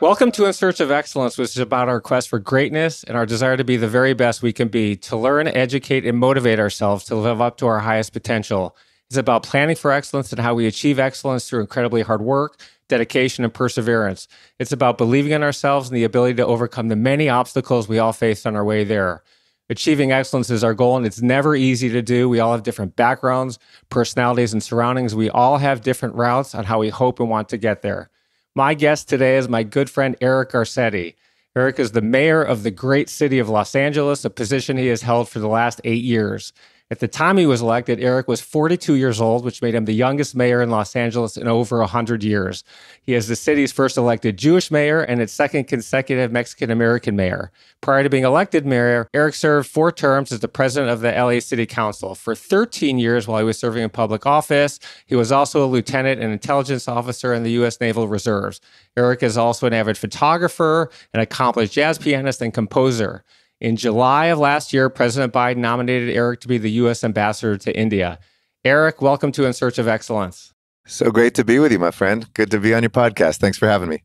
Welcome to In Search of Excellence, which is about our quest for greatness and our desire to be the very best we can be, to learn, educate, and motivate ourselves to live up to our highest potential. It's about planning for excellence and how we achieve excellence through incredibly hard work, dedication, and perseverance. It's about believing in ourselves and the ability to overcome the many obstacles we all face on our way there. Achieving excellence is our goal, and it's never easy to do. We all have different backgrounds, personalities, and surroundings. We all have different routes on how we hope and want to get there. My guest today is my good friend, Eric Garcetti. Eric is the mayor of the great city of Los Angeles, a position he has held for the last 8 years. At the time he was elected, Eric was 42 years old, which made him the youngest mayor in Los Angeles in over 100 years. He is the city's first elected Jewish mayor and its second consecutive Mexican-American mayor. Prior to being elected mayor, Eric served 4 terms as the president of the LA City Council. For 13 years while he was serving in public office, he was also a lieutenant and intelligence officer in the U.S. Naval Reserves. Eric is also an avid photographer, an accomplished jazz pianist, and composer. In July of last year, President Biden nominated Eric to be the U.S. ambassador to India. Eric, welcome to In Search of Excellence. So great to be with you, my friend. Good to be on your podcast. Thanks for having me.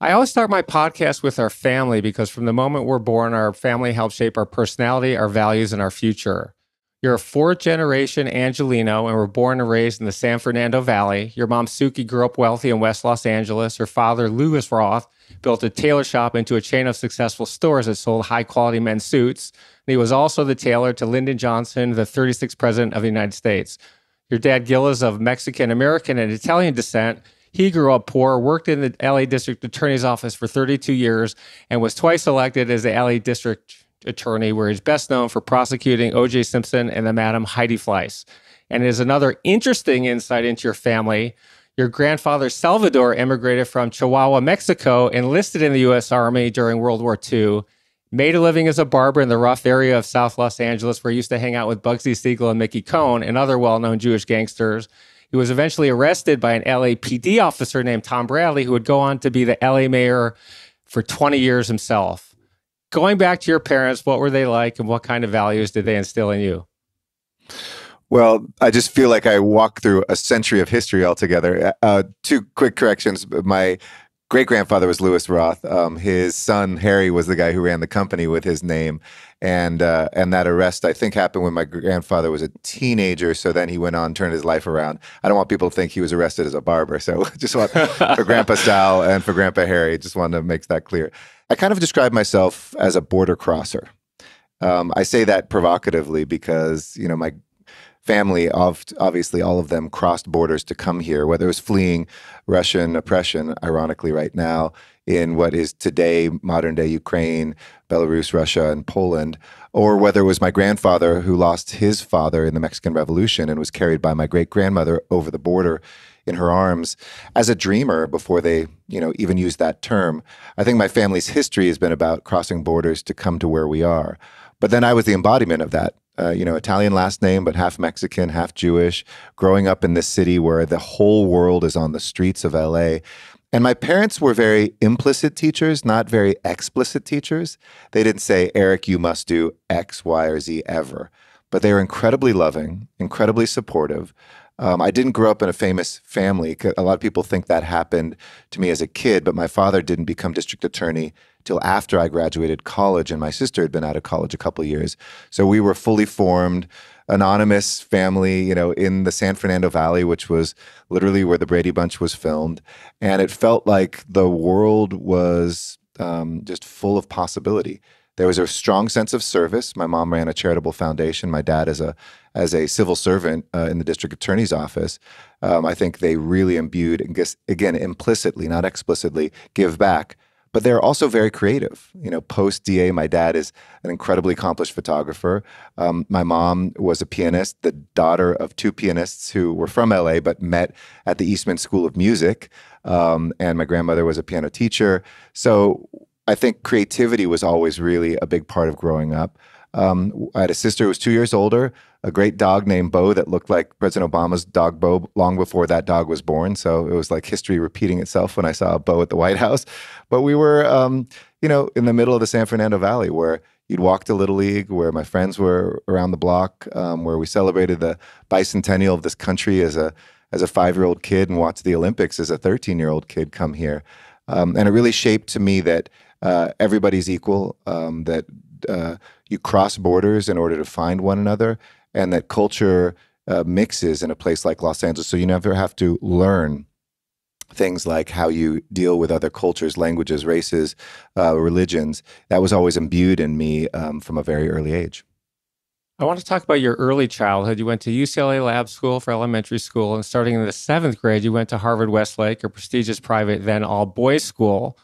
I always start my podcast with our family because from the moment we're born, our family helps shape our personality, our values, and our future. You're a 4th-generation Angelino and were born and raised in the San Fernando Valley. Your mom, Suki, grew up wealthy in West Los Angeles. Her father, Louis Roth, built a tailor shop into a chain of successful stores that sold high-quality men's suits. And he was also the tailor to Lyndon Johnson, the 36th president of the United States. Your dad, Gill, is of Mexican, American, and Italian descent. He grew up poor, worked in the LA District Attorney's Office for 32 years, and was twice elected as the LA District Attorney, where he's best known for prosecuting O.J. Simpson and the Madam Heidi Fleiss. And it is another interesting insight into your family. Your grandfather, Salvador, emigrated from Chihuahua, Mexico, enlisted in the U.S. Army during World War II, made a living as a barber in the rough area of South Los Angeles, where he used to hang out with Bugsy Siegel and Mickey Cohen and other well-known Jewish gangsters. He was eventually arrested by an LAPD officer named Tom Bradley, who would go on to be the LA mayor for 20 years himself. Going back to your parents, what were they like and what kind of values did they instill in you? Well, I just feel like I walked through a century of history altogether. 2 quick corrections. My great-grandfather was Louis Roth. His son, Harry, was the guy who ran the company with his name. And that arrest, I think, happened when my grandfather was a teenager. So then he went on, turned his life around. I don't want people to think he was arrested as a barber. So just want, for Grandpa Sal and for Grandpa Harry, just wanted to make that clear. I kind of describe myself as a border crosser. I say that provocatively because, you know, my family, obviously all of them crossed borders to come here, whether it was fleeing Russian oppression, ironically right now, in what is today modern-day Ukraine, Belarus, Russia, and Poland, or whether it was my grandfather who lost his father in the Mexican Revolution and was carried by my great-grandmother over the border in her arms as a dreamer before they, you know, even used that term. I think my family's history has been about crossing borders to come to where we are. But then I was the embodiment of that. You know, Italian last name, but half Mexican, half Jewish, growing up in this city where the whole world is on the streets of LA. And my parents were very implicit teachers, not very explicit teachers. They didn't say, Eric, you must do X, Y, or Z ever. But they were incredibly loving, incredibly supportive. I didn't grow up in a famous family. A lot of people think that happened to me as a kid, but my father didn't become district attorney till after I graduated college, and my sister had been out of college a couple of years. So we were fully formed, anonymous family, you know, in the San Fernando Valley, which was literally where the Brady Bunch was filmed. And it felt like the world was just full of possibility. There was a strong sense of service. My mom ran a charitable foundation. My dad is as a civil servant in the district attorney's office. I think they really imbued, and guess, again, implicitly, not explicitly, give back. But they're also very creative. You know, post-DA, my dad is an incredibly accomplished photographer. My mom was a pianist, the daughter of 2 pianists who were from LA but met at the Eastman School of Music. And my grandmother was a piano teacher. So I think creativity was always really a big part of growing up. I had a sister who was 2 years older, a great dog named Bo that looked like President Obama's dog Bo long before that dog was born. So it was like history repeating itself when I saw Bo at the White House. But we were, you know, in the middle of the San Fernando Valley where you'd walk to Little League, where my friends were around the block, where we celebrated the bicentennial of this country as a 5-year-old kid and watched the Olympics as a 13-year-old kid come here. And it really shaped to me that everybody's equal, that you cross borders in order to find one another, and that culture mixes in a place like Los Angeles. So you never have to learn things like how you deal with other cultures, languages, races, religions. That was always imbued in me from a very early age. I want to talk about your early childhood. You went to UCLA Lab School for elementary school, and starting in the seventh grade, you went to Harvard-Westlake, a prestigious private, then all-boys school.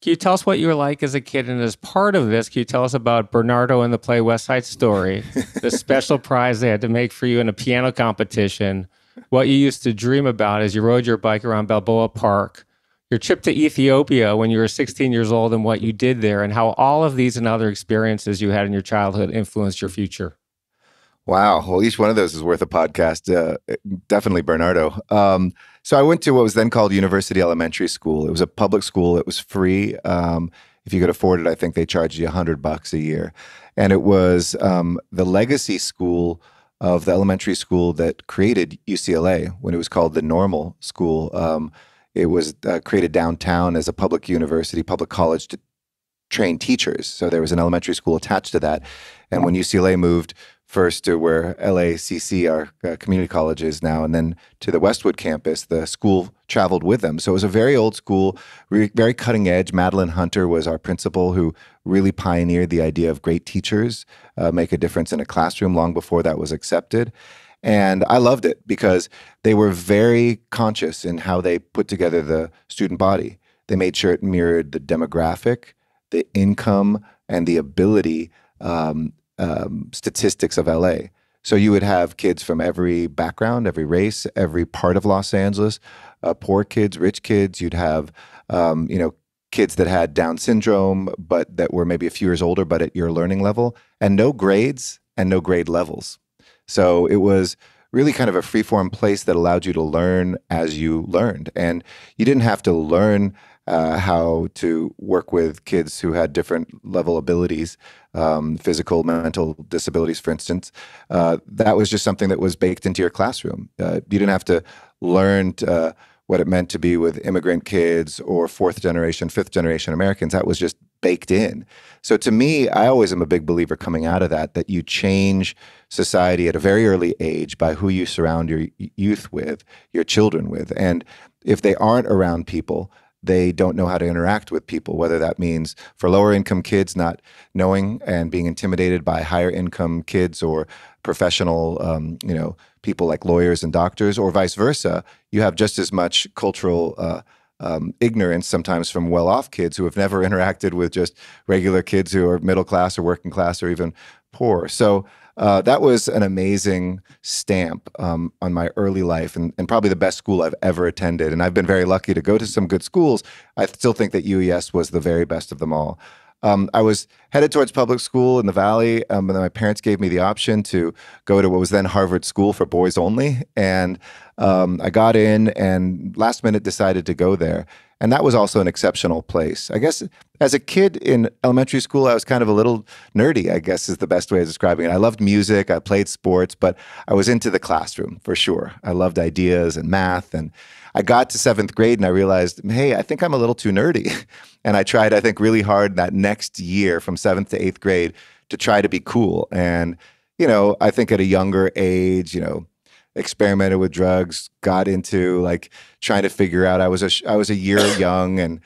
Can you tell us what you were like as a kid? And as part of this, can you tell us about Bernardo and the play West Side Story, the special prize they had to make for you in a piano competition, what you used to dream about as you rode your bike around Balboa Park, your trip to Ethiopia when you were 16 years old and what you did there, and how all of these and other experiences you had in your childhood influenced your future? Wow. Well, each one of those is worth a podcast. Definitely Bernardo. So I went to what was then called University Elementary School. It was a public school. It was free. If you could afford it, I think they charged you $100 a year. And it was the legacy school of the elementary school that created UCLA when it was called the Normal School. It was created downtown as a public university, public college to train teachers. So there was an elementary school attached to that. And when UCLA moved first to where LACC, our community college, is now, and then to the Westwood campus, the school traveled with them. So it was a very old school, very cutting edge. Madeline Hunter was our principal who really pioneered the idea of great teachers make a difference in a classroom long before that was accepted. And I loved it because they were very conscious in how they put together the student body. They made sure it mirrored the demographic, the income, and the ability statistics of LA. So you would have kids from every background, every race, every part of Los Angeles, poor kids, rich kids. You'd have, you know, kids that had Down syndrome, but that were maybe a few years older, but at your learning level, and no grades and no grade levels. So it was really kind of a free-form place that allowed you to learn as you learned. And you didn't have to learn how to work with kids who had different level abilities, physical, mental disabilities, for instance. That was just something that was baked into your classroom. You didn't have to learn what it meant to be with immigrant kids or fourth generation, fifth generation Americans. That was just baked in. So to me, I always am a big believer coming out of that, that you change society at a very early age by who you surround your youth with, your children with. And if they aren't around people, they don't know how to interact with people, whether that means for lower income kids not knowing and being intimidated by higher income kids or professional, you know, people like lawyers and doctors, or vice versa. You have just as much cultural ignorance sometimes from well-off kids who have never interacted with just regular kids who are middle class or working class or even poor. So that was an amazing stamp on my early life, and probably the best school I've ever attended. And I've been very lucky to go to some good schools. I still think that UES was the very best of them all. I was headed towards public school in the Valley, and then my parents gave me the option to go to what was then Harvard School for Boys Only. And I got in and last minute decided to go there. And that was also an exceptional place. I guess as a kid in elementary school, I was kind of a little nerdy, I guess is the best way of describing it. I loved music, I played sports, but I was into the classroom for sure. I loved ideas and math. And I got to seventh grade and I realized, hey, I think I'm a little too nerdy. And I tried, I think, really hard that next year from seventh to eighth grade to try to be cool. And, you know, I think at a younger age, you know, experimented with drugs, got into like trying to figure out, I was a year young and,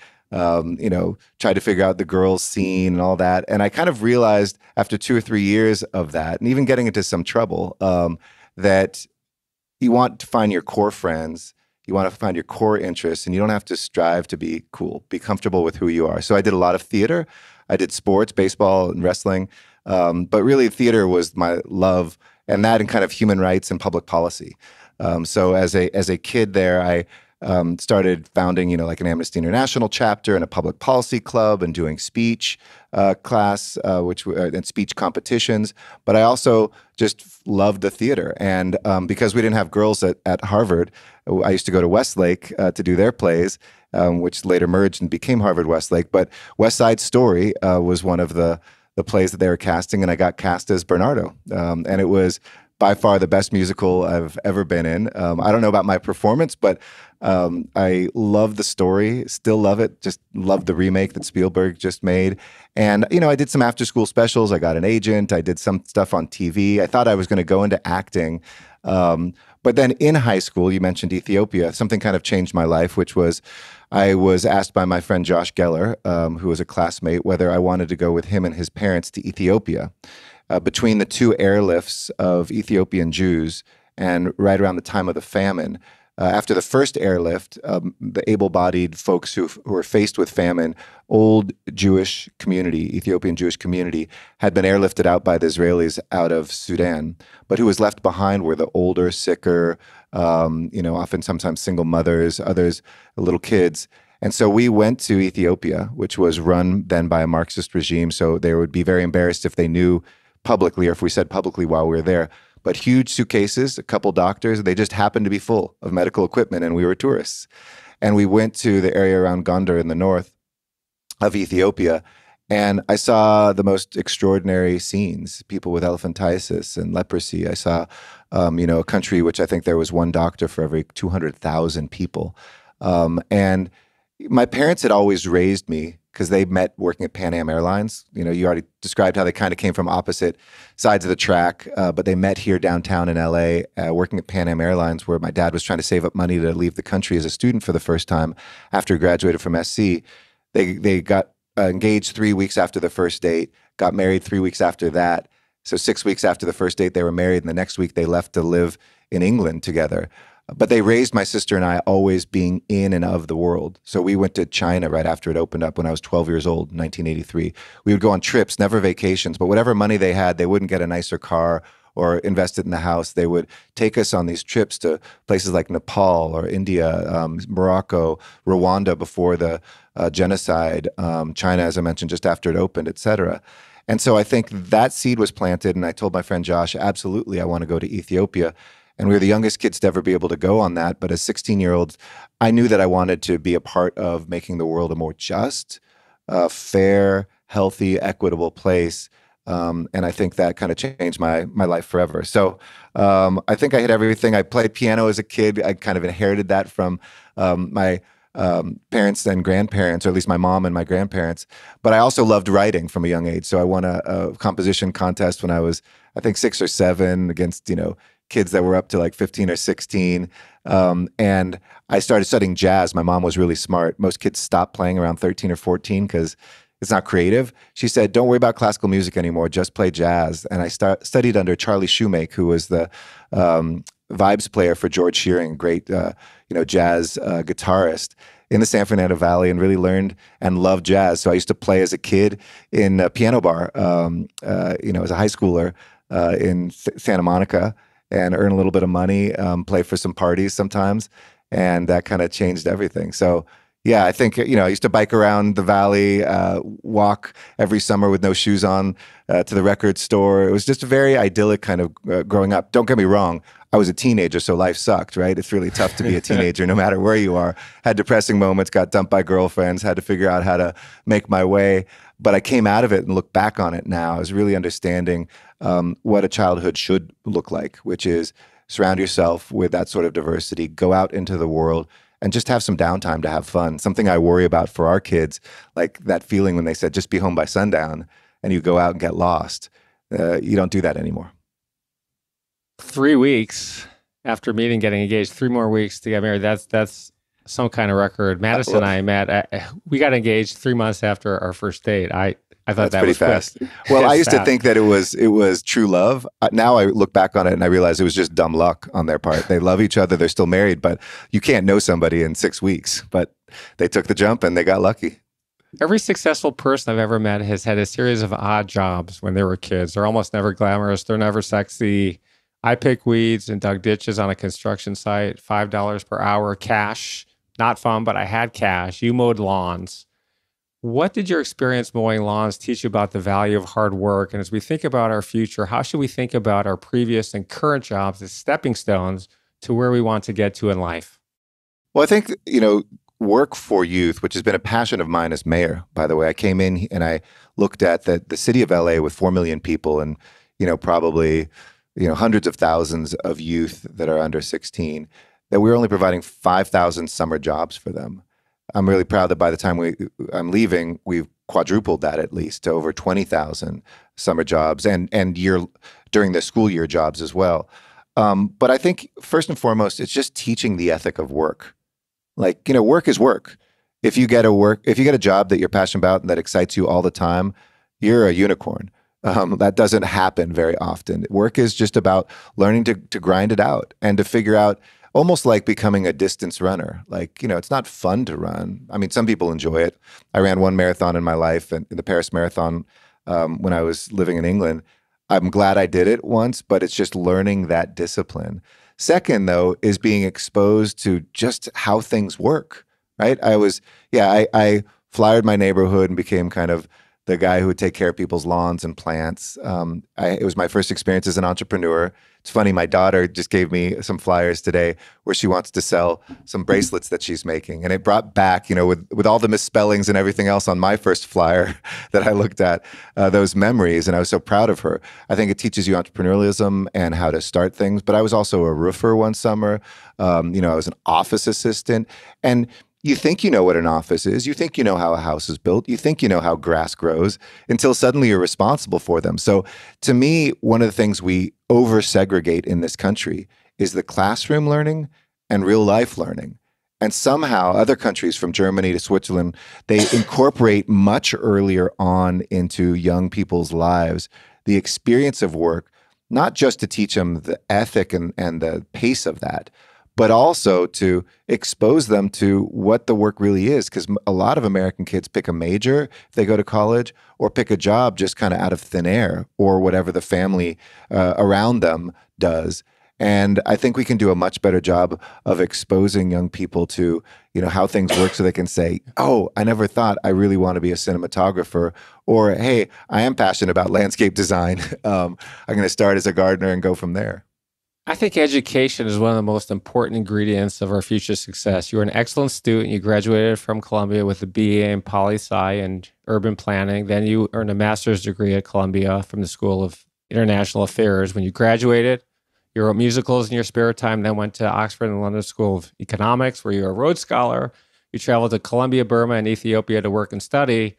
you know, tried to figure out the girls scene and all that. And I kind of realized after 2 or 3 years of that, and even getting into some trouble, that you want to find your core friends, you want to find your core interests, and you don't have to strive to be cool, be comfortable with who you are. So I did a lot of theater. I did sports, baseball and wrestling. But really theater was my love, and that and kind of human rights and public policy. So as a kid there, I started founding, you know, like an Amnesty International chapter and a public policy club and doing speech class, and speech competitions. But I also just loved the theater. And because we didn't have girls at Harvard, I used to go to Westlake to do their plays, which later merged and became Harvard-Westlake. But West Side Story was one of the plays that they were casting, and I got cast as Bernardo. And it was by far the best musical I've ever been in. I don't know about my performance, but I love the story, still love it. Just love the remake that Spielberg just made. And, you know, I did some after school specials. I got an agent. I did some stuff on TV. I thought I was going to go into acting. But then in high school, you mentioned Ethiopia, something kind of changed my life, which was I was asked by my friend Josh Geller, who was a classmate, whether I wanted to go with him and his parents to Ethiopia. Between the two airlifts of Ethiopian Jews and right around the time of the famine, after the first airlift, the able-bodied folks who were faced with famine, old Jewish community, Ethiopian Jewish community, had been airlifted out by the Israelis out of Sudan. But who was left behind were the older, sicker, you know, often sometimes single mothers, others, little kids. And so we went to Ethiopia, which was run then by a Marxist regime, so they would be very embarrassed if they knew publicly, or if we said publicly while we were there, but huge suitcases, a couple doctors, they just happened to be full of medical equipment, and we were tourists. And we went to the area around Gonder in the north of Ethiopia, and I saw the most extraordinary scenes, people with elephantiasis and leprosy. I saw, you know, a country which I think there was one doctor for every 200,000 people. And my parents had always raised me, because they met working at Pan Am Airlines. You know, you already described how they kind of came from opposite sides of the track, but they met here downtown in LA, working at Pan Am Airlines, where my dad was trying to save up money to leave the country as a student for the first time after he graduated from SC. They got engaged 3 weeks after the first date, got married 3 weeks after that. So 6 weeks after the first date, they were married, and the next week they left to live in England together. But they raised my sister and I always being in and of the world. So we went to China right after it opened up when I was 12 years old, 1983. We would go on trips, never vacations, but whatever money they had, they wouldn't get a nicer car or invest it in the house. They would take us on these trips to places like Nepal or India, Morocco, Rwanda before the genocide, China, as I mentioned, just after it opened, et cetera. And so I think that seed was planted, and I told my friend Josh, absolutely, I want to go to Ethiopia. And we were the youngest kids to ever be able to go on that. But as 16-year-olds, I knew that I wanted to be a part of making the world a more just, fair, healthy, equitable place. And I think that kind of changed my life forever. So I think I hit everything. I played piano as a kid. I kind of inherited that from my parents and grandparents, or at least my mom and my grandparents. But I also loved writing from a young age. So I won a composition contest when I was, I think, 6 or 7 against, you know, kids that were up to like 15 or 16. And I started studying jazz. My mom was really smart. Most kids stopped playing around 13 or 14 because it's not creative. She said, don't worry about classical music anymore, just play jazz. And I studied under Charlie Shumake, who was the vibes player for George Shearing, great you know, jazz guitarist in the San Fernando Valley, and really learned and loved jazz. So I used to play as a kid in a piano bar, you know, as a high schooler in Santa Monica, and earn a little bit of money, play for some parties sometimes. And that kind of changed everything. So yeah, I think, you know, I used to bike around the valley, walk every summer with no shoes on to the record store. It was just a very idyllic kind of growing up. Don't get me wrong, I was a teenager, so life sucked, right? It's really tough to be a teenager no matter where you are. Had depressing moments, got dumped by girlfriends, had to figure out how to make my way. But I came out of it and look back on it now. I was really understanding what a childhood should look like, which is surround yourself with that sort of diversity, go out into the world, and just have some downtime to have fun. Something I worry about for our kids, like that feeling when they said, just be home by sundown, and you go out and get lost. You don't do that anymore. 3 weeks after meeting, getting engaged, 3 more weeks to get married. That's some kind of record. Madison and I met, we got engaged 3 months after our first date. I thought that was fast. Well, I used to think that it was true love. Now I look back on it and I realize it was just dumb luck on their part. They love each other. They're still married, but you can't know somebody in 6 weeks. But they took the jump and they got lucky. Every successful person I've ever met has had a series of odd jobs when they were kids. They're almost never glamorous. They're never sexy. I picked weeds and dug ditches on a construction site, $5 per hour cash. Not fun, but I had cash. You mowed lawns. What did your experience mowing lawns teach you about the value of hard work? And as we think about our future, how should we think about our previous and current jobs as stepping stones to where we want to get to in life? Well, I think, you know, work for youth, which has been a passion of mine as mayor, by the way. I came in and I looked at the city of LA with 4 million people and, you know, probably hundreds of thousands of youth that are under 16, that we were only providing 5,000 summer jobs for them. I'm really proud that by the time I'm leaving, we've quadrupled that at least to over 20,000 summer jobs and during the school year jobs as well. But I think first and foremost, it's just teaching the ethic of work. Like, work is work. If you get a job that you're passionate about and that excites you all the time, you're a unicorn. That doesn't happen very often. Work is just about learning to grind it out and to figure out, almost like becoming a distance runner. Like, it's not fun to run. I mean, some people enjoy it. I ran one marathon in my life, and the Paris Marathon, when I was living in England. I'm glad I did it once, but it's just learning that discipline. Second, though, is being exposed to just how things work, right? I flyered my neighborhood and became kind of the guy who would take care of people's lawns and plants. It was my first experience as an entrepreneur. It's funny, my daughter just gave me some flyers today where she wants to sell some bracelets that she's making. And it brought back, with all the misspellings and everything else on my first flyer that I looked at, those memories. And I was so proud of her. I think it teaches you entrepreneurialism and how to start things. But I was also a roofer one summer. I was an office assistant. And you think you know what an office is. You think you know how a house is built. You think you know how grass grows until suddenly you're responsible for them. So to me, one of the things we over-segregate in this country is the classroom learning and real-life learning. And somehow other countries, from Germany to Switzerland, they incorporate much earlier on into young people's lives the experience of work, not just to teach them the ethic and the pace of that, but also to expose them to what the work really is. Because a lot of American kids pick a major if they go to college, or pick a job just kind of out of thin air, or whatever the family around them does. And I think we can do a much better job of exposing young people to, how things work, so they can say, oh, I never thought I really want to be a cinematographer, or, hey, I am passionate about landscape design. I'm going to start as a gardener and go from there. I think education is one of the most important ingredients of our future success. You were an excellent student. You graduated from Columbia with a BA in poli-sci and urban planning. Then you earned a master's degree at Columbia from the School of International Affairs. When you graduated, you wrote musicals in your spare time, then went to Oxford and London School of Economics, where you were a Rhodes Scholar. You traveled to Colombia, Burma, and Ethiopia to work and study.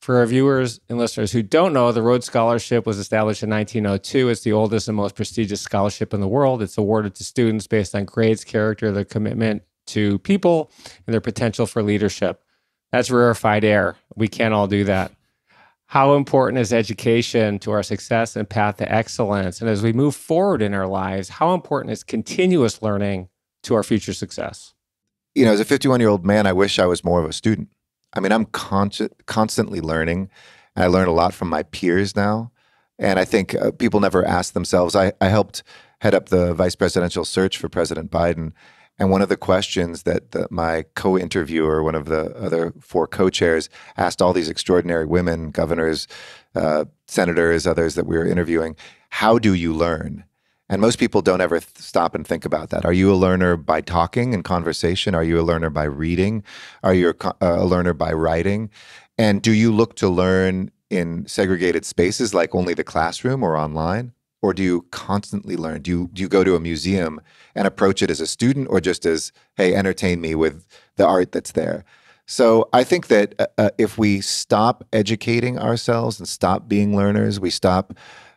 For our viewers and listeners who don't know, the Rhodes Scholarship was established in 1902. It's the oldest and most prestigious scholarship in the world. It's awarded to students based on grades, character, their commitment to people, and their potential for leadership. That's rarefied air. We can't all do that. How important is education to our success and path to excellence? And as we move forward in our lives, how important is continuous learning to our future success? As a 51-year-old man, I wish I was more of a student. I mean, I'm constantly learning, and I learn a lot from my peers now. And I think people never ask themselves. I helped head up the vice presidential search for President Biden. And one of the questions that my co-interviewer, one of the other four co-chairs, asked all these extraordinary women, governors, senators, others that we were interviewing, how do you learn? And most people don't ever stop and think about that. Are you a learner by talking and conversation? Are you a learner by reading? Are you a learner by writing? And do you look to learn in segregated spaces like only the classroom or online? Or do you constantly learn? Do you go to a museum and approach it as a student, or just as, hey, entertain me with the art that's there? So I think that if we stop educating ourselves and stop being learners, we stop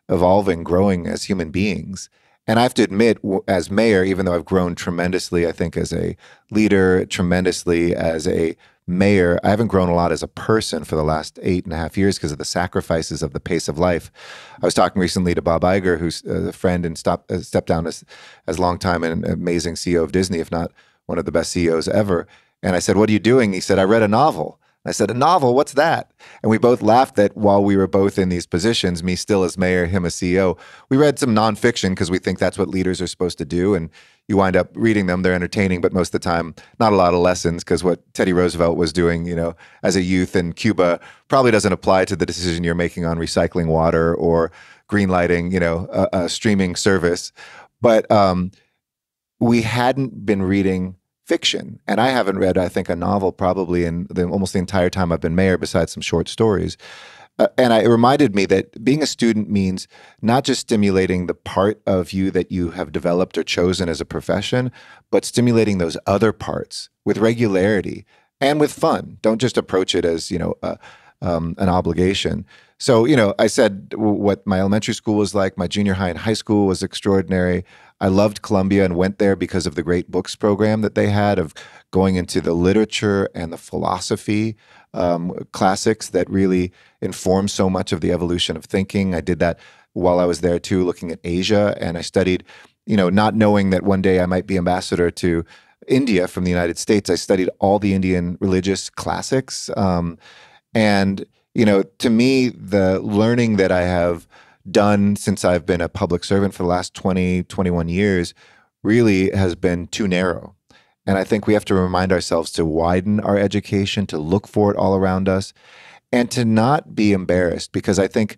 evolving, growing as human beings. And I have to admit, as mayor, even though I've grown tremendously, I think, as a leader, tremendously as a mayor, I haven't grown a lot as a person for the last 8.5 years because of the sacrifices of the pace of life. I was talking recently to Bob Iger, who's a friend and stepped down as longtime and amazing CEO of Disney, if not one of the best CEOs ever. And I said, what are you doing? He said, I read a novel. I said, a novel, what's that? And we both laughed that while we were both in these positions, me still as mayor, him as CEO, we read some nonfiction because we think that's what leaders are supposed to do. And you wind up reading them, they're entertaining, but most of the time, not a lot of lessons, because what Teddy Roosevelt was doing, as a youth in Cuba probably doesn't apply to the decision you're making on recycling water or greenlighting, a streaming service. But we hadn't been reading fiction. And I haven't read, I think, a novel probably in almost the entire time I've been mayor, besides some short stories. And it reminded me that being a student means not just stimulating the part of you that you have developed or chosen as a profession, but stimulating those other parts with regularity and with fun. Don't just approach it as, an obligation. So, I said what my elementary school was like. My junior high and high school was extraordinary. I loved Columbia and went there because of the great books program that they had, of going into the literature and the philosophy classics that really informed so much of the evolution of thinking. I did that while I was there too, looking at Asia. And I studied, not knowing that one day I might be ambassador to India from the United States. I studied all the Indian religious classics. And to me, the learning that I have done since I've been a public servant for the last 20, 21 years really has been too narrow. And I think we have to remind ourselves to widen our education, to look for it all around us, and to not be embarrassed, because I think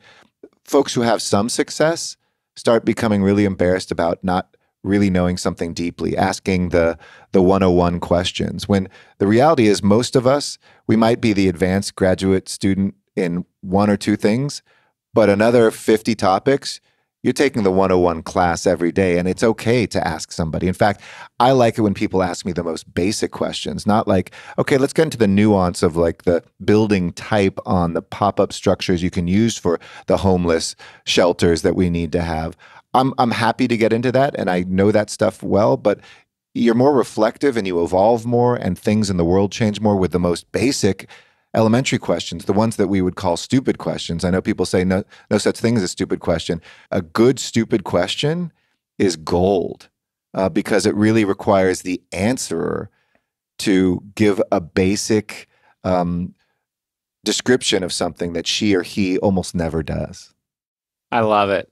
folks who have some success start becoming really embarrassed about not really knowing something deeply, asking the 101 questions. When the reality is most of us, we might be the advanced graduate student in one or two things, but another 50 topics, you're taking the 101 class every day, and it's okay to ask somebody. In fact, I like it when people ask me the most basic questions, not like, okay, let's get into the nuance of like the building type on the pop-up structures you can use for the homeless shelters that we need to have. I'm happy to get into that, and I know that stuff well, but you're more reflective and you evolve more, and things in the world change more with the most basic elementary questions, the ones that we would call stupid questions. I know people say no such thing as a stupid question. A good stupid question is gold because it really requires the answerer to give a basic description of something that she or he almost never does. I love it.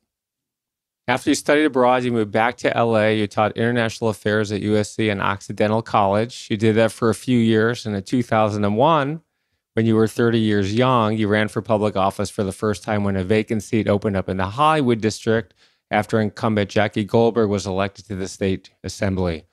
After you studied abroad, you moved back to LA. You taught international affairs at USC and Occidental College. You did that for a few years. And in 2001, when you were 30 years young, you ran for public office for the first time when a vacant seat opened up in the Hollywood district after incumbent Jackie Goldberg was elected to the state assembly.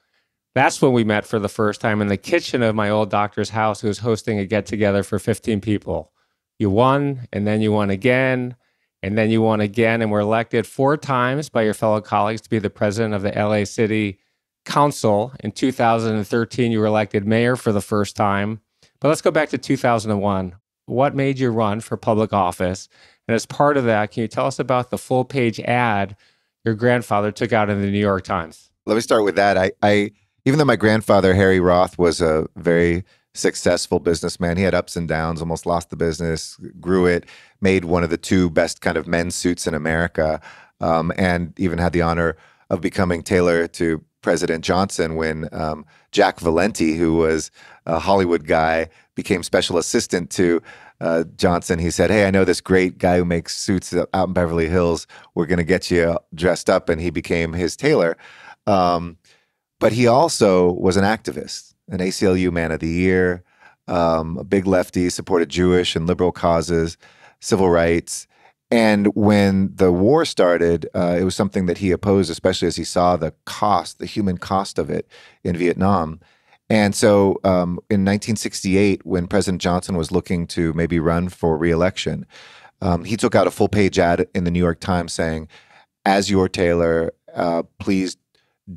That's when we met for the first time in the kitchen of my old doctor's house, who was hosting a get-together for 15 people. You won, and then you won again. And then you won again and were elected 4 times by your fellow colleagues to be the president of the LA City Council. In 2013, you were elected mayor for the first time. But let's go back to 2001. What made you run for public office? And as part of that, can you tell us about the full-page ad your grandfather took out in the New York Times? Let me start with that. I even though my grandfather, Harry Roth, was a very successful businessman. He had ups and downs, almost lost the business, grew it, made one of the 2 best kind of men's suits in America, and even had the honor of becoming tailor to President Johnson when Jack Valenti, who was a Hollywood guy, became special assistant to Johnson. He said, hey, I know this great guy who makes suits out in Beverly Hills. We're going to get you dressed up. And he became his tailor. But he also was an activist, an ACLU Man of the Year, a big lefty, supported Jewish and liberal causes, civil rights. And when the war started, it was something that he opposed, especially as he saw the cost, the human cost of it in Vietnam. And so in 1968, when President Johnson was looking to maybe run for re-election, he took out a full-page ad in the New York Times saying, as your tailor, please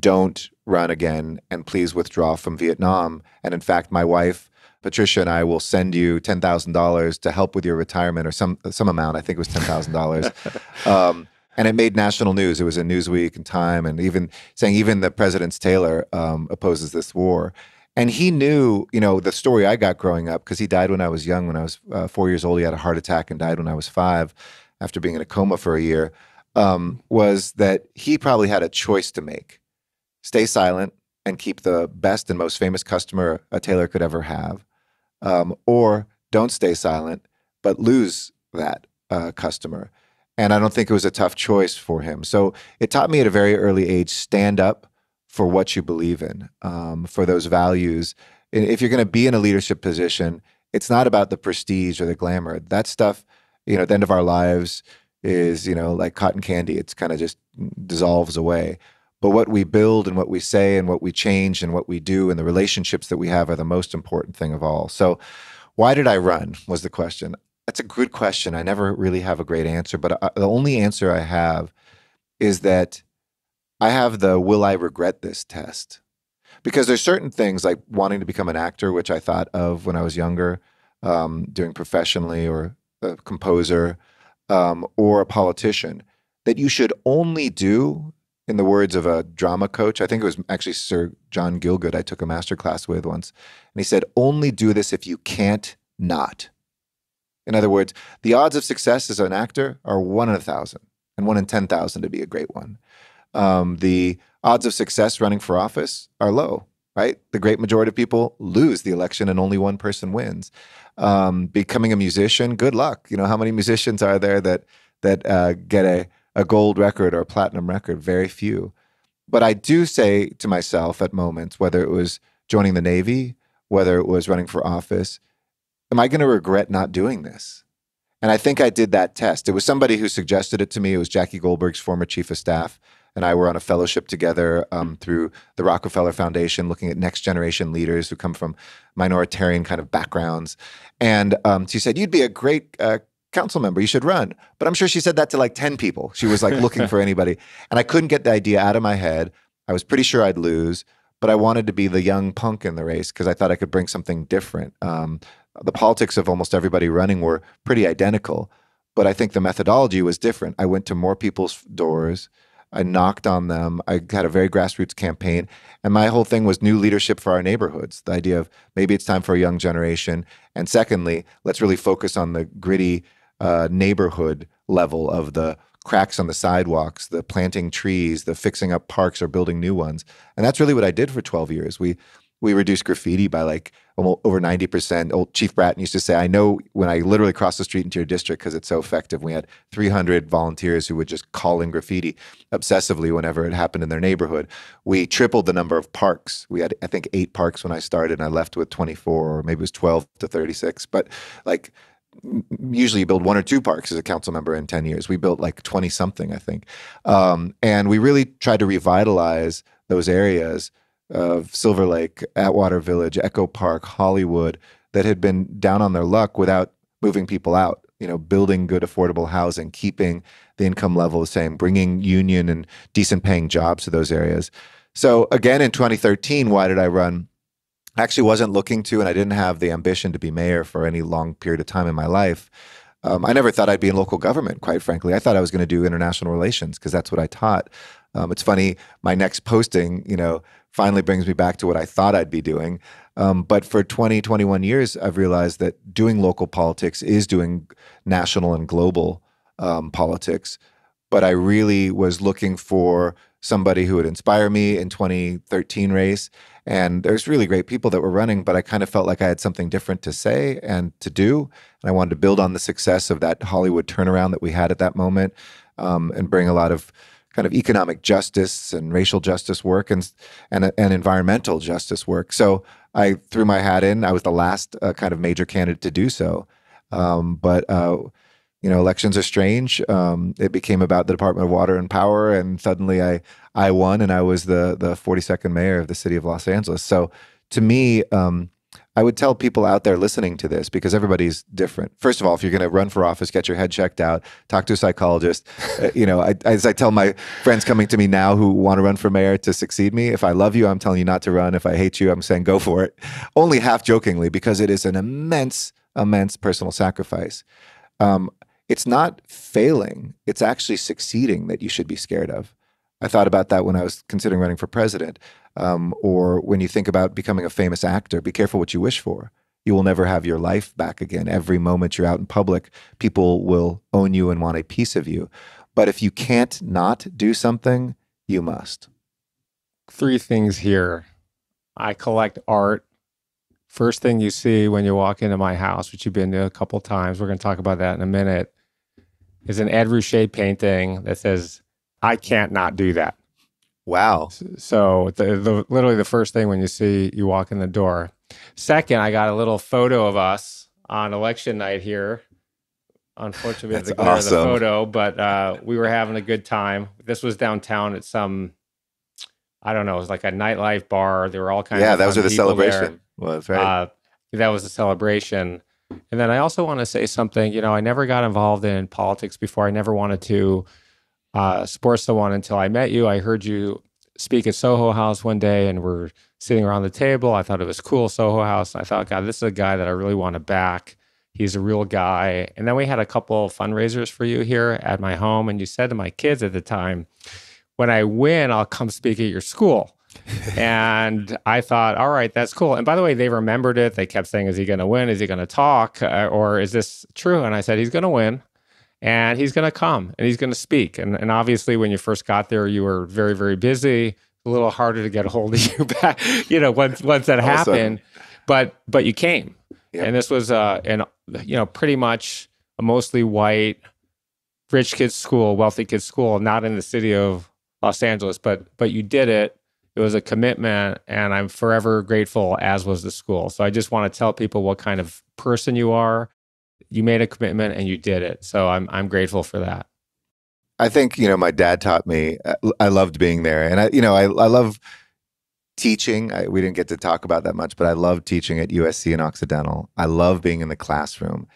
don't run again, and please withdraw from Vietnam. And in fact, my wife, Patricia, and I will send you $10,000 to help with your retirement, or some amount. I think it was $10,000. And it made national news. It was in Newsweek and Time, and even saying even the president's tailor opposes this war. And he knew, the story I got growing up, because he died when I was young. When I was 4 years old, he had a heart attack and died when I was 5 after being in a coma for a year, was that he probably had a choice to make. Stay silent and keep the best and most famous customer a tailor could ever have, or don't stay silent, but lose that customer. And I don't think it was a tough choice for him. So it taught me at a very early age, stand up for what you believe in, for those values. And if you're going to be in a leadership position, it's not about the prestige or the glamour. That stuff, at the end of our lives is, like cotton candy. It's kind of just dissolves away. But what we build and what we say and what we change and what we do and the relationships that we have are the most important thing of all. So why did I run was the question. That's a good question. I never really have a great answer, but the only answer I have is that I have the will I regret this test. Because there's certain things like wanting to become an actor, which I thought of when I was younger, doing professionally, or a composer, or a politician, that you should only do, in the words of a drama coach, I think it was actually Sir John Gielgud I took a master class with once, and he said, only do this if you can't not. In other words, the odds of success as an actor are 1 in 1,000 and 1 in 10,000 to be a great one. The odds of success running for office are low, right? The great majority of people lose the election and only one person wins. Becoming a musician, good luck. You know, how many musicians are there that get a gold record or a platinum record? Very few. But I do say to myself at moments, whether it was joining the Navy, whether it was running for office, am I going to regret not doing this? And I think I did that test. It was somebody who suggested it to me. It was Jackie Goldberg's former chief of staff, and I were on a fellowship together through the Rockefeller Foundation, looking at next generation leaders who come from minoritarian kind of backgrounds. And she said, you'd be a great council member, you should run. But I'm sure she said that to like 10 people. She was like looking for anybody. And I couldn't get the idea out of my head. I was pretty sure I'd lose, but I wanted to be the young punk in the race because I thought I could bring something different. The politics of almost everybody running were pretty identical, but I think the methodology was different. I went to more people's doors. I knocked on them. I had a very grassroots campaign. And my whole thing was new leadership for our neighborhoods. The idea of maybe it's time for a young generation. And secondly, let's really focus on the gritty neighborhood level of the cracks on the sidewalks, the planting trees, the fixing up parks or building new ones. And that's really what I did for 12 years. We reduced graffiti by like over 90%. Old Chief Bratton used to say, I know when I literally cross the street into your district because it's so effective. We had 300 volunteers who would just call in graffiti obsessively whenever it happened in their neighborhood. We tripled the number of parks. We had, I think, 8 parks when I started, and I left with 24, or maybe it was 12 to 36. But like usually you build 1 or 2 parks as a council member in 10 years. We built like 20-something, I think. And we really tried to revitalize those areas of Silver Lake, Atwater Village, Echo Park, Hollywood, that had been down on their luck without moving people out, you know, building good affordable housing, keeping the income level the same, bringing union and decent paying jobs to those areas. So again, in 2013, why did I run? I actually wasn't looking to, and I didn't have the ambition to be mayor for any long period of time in my life. I never thought I'd be in local government, quite frankly. I thought I was going to do international relations because that's what I taught. It's funny, my next posting, you know, finally brings me back to what I thought I'd be doing. But for 20, 21 years, I've realized that doing local politics is doing national and global politics. But I really was looking for somebody who would inspire me in 2013 race. And there's really great people that were running, but I kind of felt like I had something different to say and to do. And I wanted to build on the success of that Hollywood turnaround that we had at that moment and bring a lot of kind of economic justice and racial justice work and environmental justice work. So I threw my hat in. I was the last kind of major candidate to do so. You know, elections are strange. It became about the Department of Water and Power, and suddenly I won, and I was the 42nd mayor of the city of Los Angeles. So to me, I would tell people out there listening to this, because everybody's different. First of all, if you're going to run for office, get your head checked out, talk to a psychologist. You know, as I tell my friends coming to me now who want to run for mayor to succeed me, if I love you, I'm telling you not to run. If I hate you, I'm saying go for it. Only half jokingly, because it is an immense, immense personal sacrifice. It's not failing, it's actually succeeding that you should be scared of. I thought about that when I was considering running for president. Or when you think about becoming a famous actor, be careful what you wish for. You will never have your life back again. Every moment you're out in public, people will own you and want a piece of you. But if you can't not do something, you must. 3 things here. I collect art. First thing you see when you walk into my house, which you've been to a couple times, we're going to talk about that in a minute, is an Ed Ruscha painting that says, I can't not do that. Wow. So literally the first thing when you walk in the door. Second, I got a little photo of us on election night here. Unfortunately, we had to go to the photo, but we were having a good time. This was downtown at some, I don't know, it was like a nightlife bar. There were all kinds of people there. Yeah, that was the celebration. That was the celebration. And then I also want to say something, you know, I never got involved in politics before. I never wanted to support someone until I met you. I heard you speak at Soho House one day and we're sitting around the table. I thought it was cool, Soho House. And I thought, God, this is a guy that I really want to back. He's a real guy. And then we had a couple of fundraisers for you here at my home. And you said to my kids at the time, when I win, I'll come speak at your school. And I thought, all right, that's cool. And by the way, they remembered it. They kept saying, is he going to win? Is he going to talk? Or is this true? And I said, he's going to win. And he's going to come. And he's going to speak. And obviously, when you first got there, you were very, very busy. A little harder to get a hold of you back, you know, once that happened. But you came. Yeah. And this was, you know, pretty much a mostly white, rich kids' school, wealthy kids' school, not in the city of Los Angeles, but you did it. It was a commitment, and I'm forever grateful, as was the school. So I just want to tell people what kind of person you are. You made a commitment, and you did it. So I'm grateful for that. I think, you know, my dad taught me. I loved being there, and I love teaching. We didn't get to talk about that much, but I love teaching at USC and Occidental. I love being in the classroom,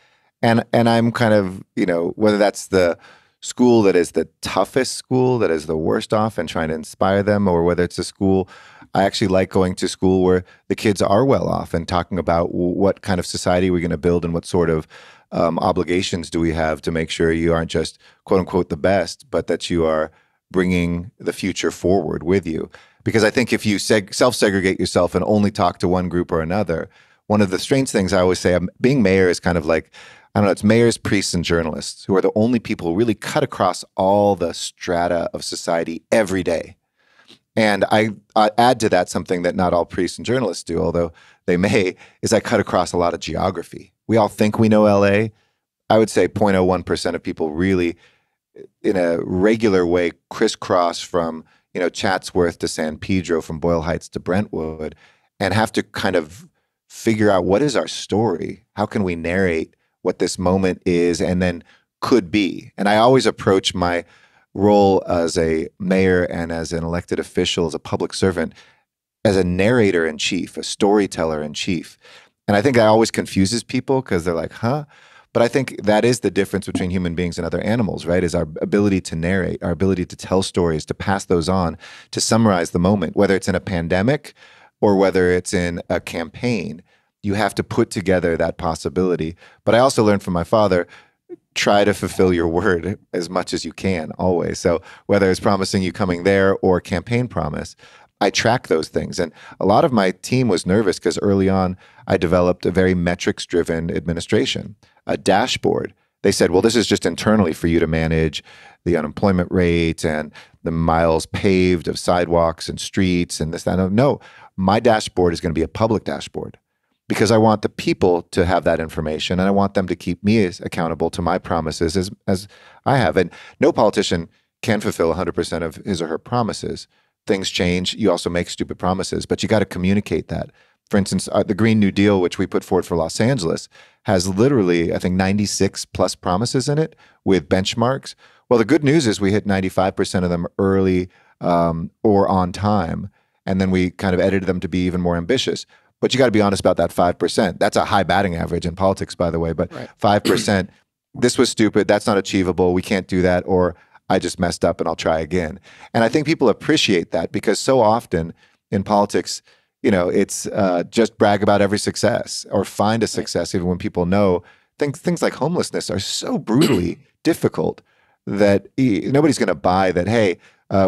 and I'm kind of, you know, whether that's the school that is the toughest school, that is the worst off, and trying to inspire them, or whether it's a school, I actually like going to school where the kids are well off and talking about what kind of society we're going to build and what sort of obligations do we have to make sure you aren't just quote unquote the best, but that you are bringing the future forward with you. Because I think if you self-segregate yourself and only talk to one group or another, one of the strange things I always say, being mayor is kind of like, I don't know, it's mayors, priests, and journalists who are the only people who really cut across all the strata of society every day. And I add to that something that not all priests and journalists do, although they may, is I cut across a lot of geography. We all think we know LA. I would say 0.01% of people really, in a regular way, crisscross from, you know, Chatsworth to San Pedro, from Boyle Heights to Brentwood, and have to kind of figure out, what is our story? How can we narrate what this moment is and then could be? And I always approach my role as a mayor and as an elected official, as a public servant, as a narrator in chief, a storyteller in chief. And I think that always confuses people because they're like, huh? But I think that is the difference between human beings and other animals, right? Is our ability to narrate, our ability to tell stories, to pass those on, to summarize the moment, whether it's in a pandemic or whether it's in a campaign. You have to put together that possibility. But I also learned from my father, try to fulfill your word as much as you can, always. So whether it's promising you coming there or campaign promise, I track those things. And a lot of my team was nervous because early on, I developed a very metrics-driven administration, a dashboard. They said, well, this is just internally for you to manage the unemployment rate and the miles paved of sidewalks and streets and this, that. No, my dashboard is going to be a public dashboard, because I want the people to have that information and I want them to keep me as accountable to my promises as I have. And no politician can fulfill 100% of his or her promises. Things change. You also make stupid promises, but you got to communicate that. For instance, the Green New Deal, which we put forward for Los Angeles, has literally, I think, 96 plus promises in it with benchmarks. Well, the good news is we hit 95% of them early or on time, and then we kind of edited them to be even more ambitious. But you got to be honest about that 5%. That's a high batting average in politics, by the way, but right. 5%, this was stupid, that's not achievable, we can't do that, or I just messed up and I'll try again. And I think people appreciate that, because so often in politics, you know, it's just brag about every success or find a success, even when people know things like homelessness are so brutally difficult that nobody's going to buy that, hey,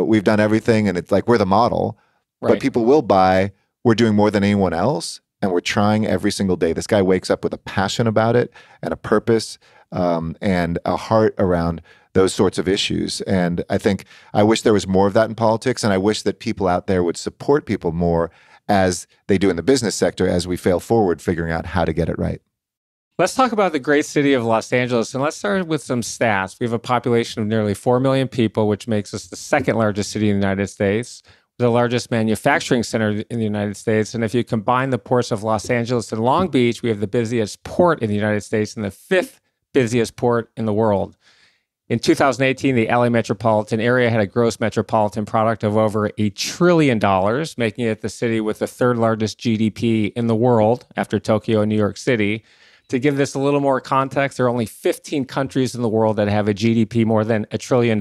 we've done everything and it's like we're the model, right. But people will buy, we're doing more than anyone else, and we're trying every single day. This guy wakes up with a passion about it and a purpose and a heart around those sorts of issues. And I think I wish there was more of that in politics, and I wish that people out there would support people more, as they do in the business sector, as we fail forward figuring out how to get it right. Let's talk about the great city of Los Angeles, and let's start with some stats. We have a population of nearly 4 million people, which makes us the second largest city in the United States, the largest manufacturing center in the United States. And if you combine the ports of Los Angeles and Long Beach, we have the busiest port in the United States and the 5th busiest port in the world. In 2018, the LA metropolitan area had a gross metropolitan product of over $1 trillion, making it the city with the 3rd largest GDP in the world after Tokyo and New York City. To give this a little more context, there are only 15 countries in the world that have a GDP more than $1 trillion.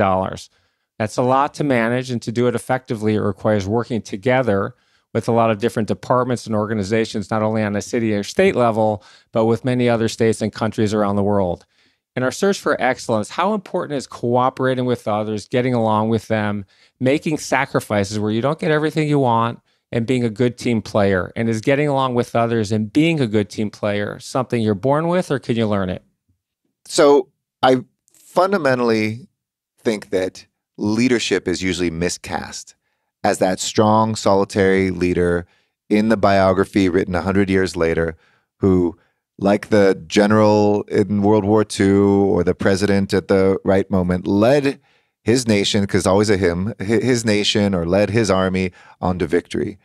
That's a lot to manage, and to do it effectively, it requires working together with a lot of different departments and organizations, not only on a city or state level, but with many other states and countries around the world. In our search for excellence, how important is cooperating with others, getting along with them, making sacrifices where you don't get everything you want, and being a good team player? And is getting along with others and being a good team player something you're born with, or can you learn it? So I fundamentally think that leadership is usually miscast as that strong, solitary leader in the biography written 100 years later who, like the general in World War II or the president at the right moment, led his nation, because always a him, his nation, or led his army onto victory.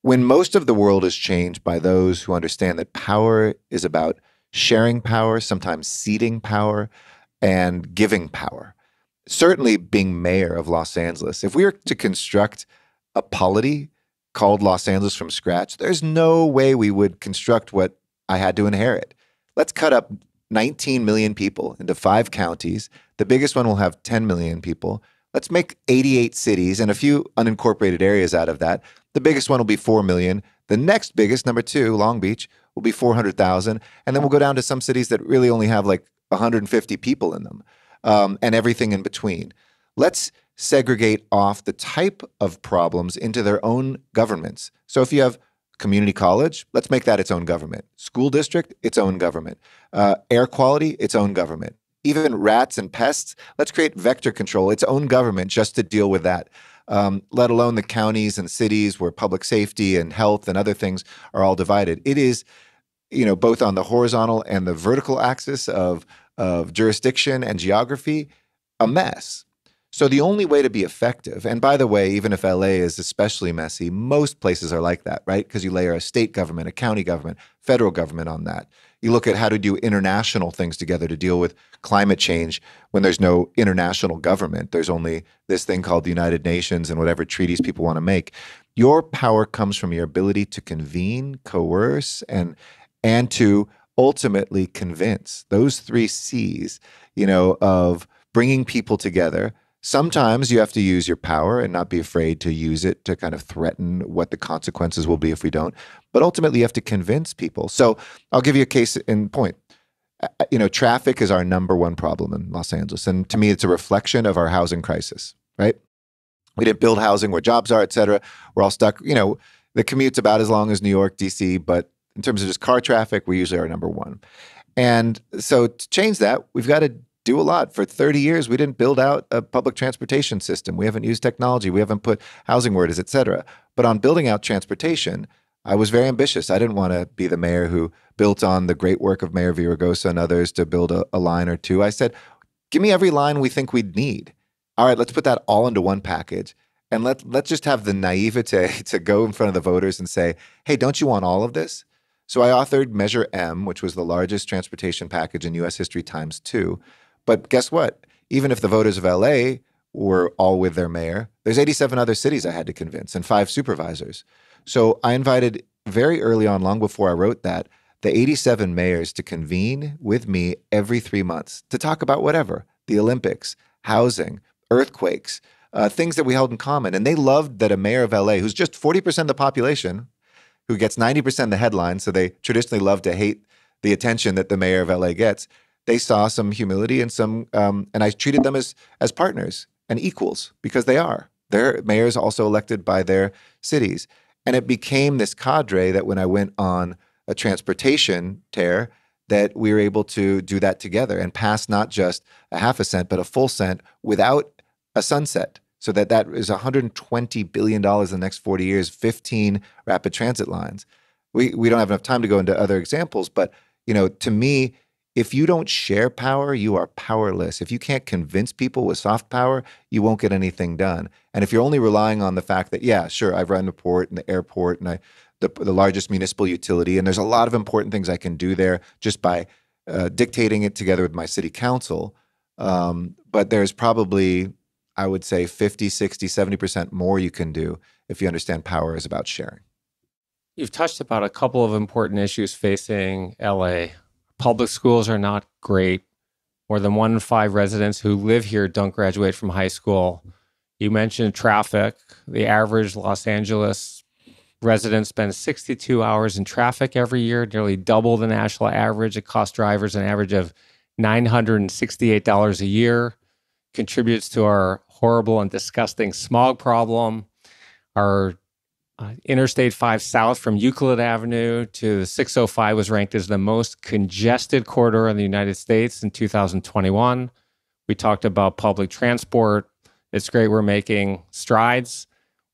When most of the world is changed by those who understand that power is about sharing power, sometimes ceding power, and giving power. Certainly being mayor of Los Angeles, if we were to construct a polity called Los Angeles from scratch, there's no way we would construct what I had to inherit. Let's cut up 19 million people into 5 counties. The biggest one will have 10 million people. Let's make 88 cities and a few unincorporated areas out of that. The biggest one will be 4 million. The next biggest, number 2, Long Beach, will be 400,000. And then we'll go down to some cities that really only have like 150 people in them, and everything in between. Let's segregate off the type of problems into their own governments. So if you have community college, let's make that its own government. School district, its own government. Air quality, its own government. Even rats and pests, let's create vector control, its own government just to deal with that, let alone the counties and cities where public safety and health and other things are all divided. It is, you know, both on the horizontal and the vertical axis of jurisdiction and geography, a mess. So the only way to be effective, and by the way, even if LA is especially messy, most places are like that, right? Because you layer a state government, a county government, federal government on that. You look at how to do international things together to deal with climate change when there's no international government. There's only this thing called the United Nations and whatever treaties people want to make. Your power comes from your ability to convene, coerce, and to ultimately convince. Those 3 C's, you know, of bringing people together. Sometimes you have to use your power and not be afraid to use it to kind of threaten what the consequences will be if we don't. But ultimately, you have to convince people. So I'll give you a case in point. You know, traffic is our number one problem in Los Angeles. And to me, it's a reflection of our housing crisis, right? We didn't build housing where jobs are, et cetera. We're all stuck. You know, the commute's about as long as New York, D.C., but in terms of just car traffic, we usually are number one. And so to change that, we've got to do a lot. For 30 years, we didn't build out a public transportation system. We haven't used technology. We haven't put housing where it is, et cetera. But on building out transportation, I was very ambitious. I didn't want to be the mayor who built on the great work of Mayor Villaraigosa and others to build a line or two. I said, give me every line we think we'd need. All right, let's put that all into one package. And let's just have the naivete to go in front of the voters and say, hey, don't you want all of this? So I authored Measure M, which was the largest transportation package in U.S. history times 2. But guess what? Even if the voters of L.A. were all with their mayor, there's 87 other cities I had to convince and 5 supervisors. So I invited very early on, long before I wrote that, the 87 mayors to convene with me every 3 months to talk about whatever, the Olympics, housing, earthquakes, things that we held in common. And they loved that a mayor of L.A., who's just 40% of the population, who gets 90% of the headlines, so they traditionally love to hate the attention that the mayor of L.A. gets, they saw some humility and some, and I treated them as partners and equals, because they are. Their mayors also elected by their cities. And it became this cadre that when I went on a transportation tear, that we were able to do that together and pass not just a half a cent, but a full cent without a sunset. So that is $120 billion in the next 40 years, 15 rapid transit lines. We don't have enough time to go into other examples, but you know, to me, if you don't share power, you are powerless. If you can't convince people with soft power, you won't get anything done. And if you're only relying on the fact that, yeah, sure, I've run the port and the airport and the largest municipal utility, and there's a lot of important things I can do there just by dictating it together with my city council. But there's probably, I would say, 50, 60, 70% more you can do if you understand power is about sharing. You've touched about a couple of important issues facing LA. public schools are not great. More than 1 in 5 residents who live here don't graduate from high school. You mentioned traffic. The average Los Angeles resident spends 62 hours in traffic every year, nearly double the national average. It costs drivers an average of $968 a year, contributes to our horrible and disgusting smog problem. Our Interstate 5 South from Euclid Avenue to 605 was ranked as the most congested corridor in the United States in 2021. We talked about public transport. It's great we're making strides.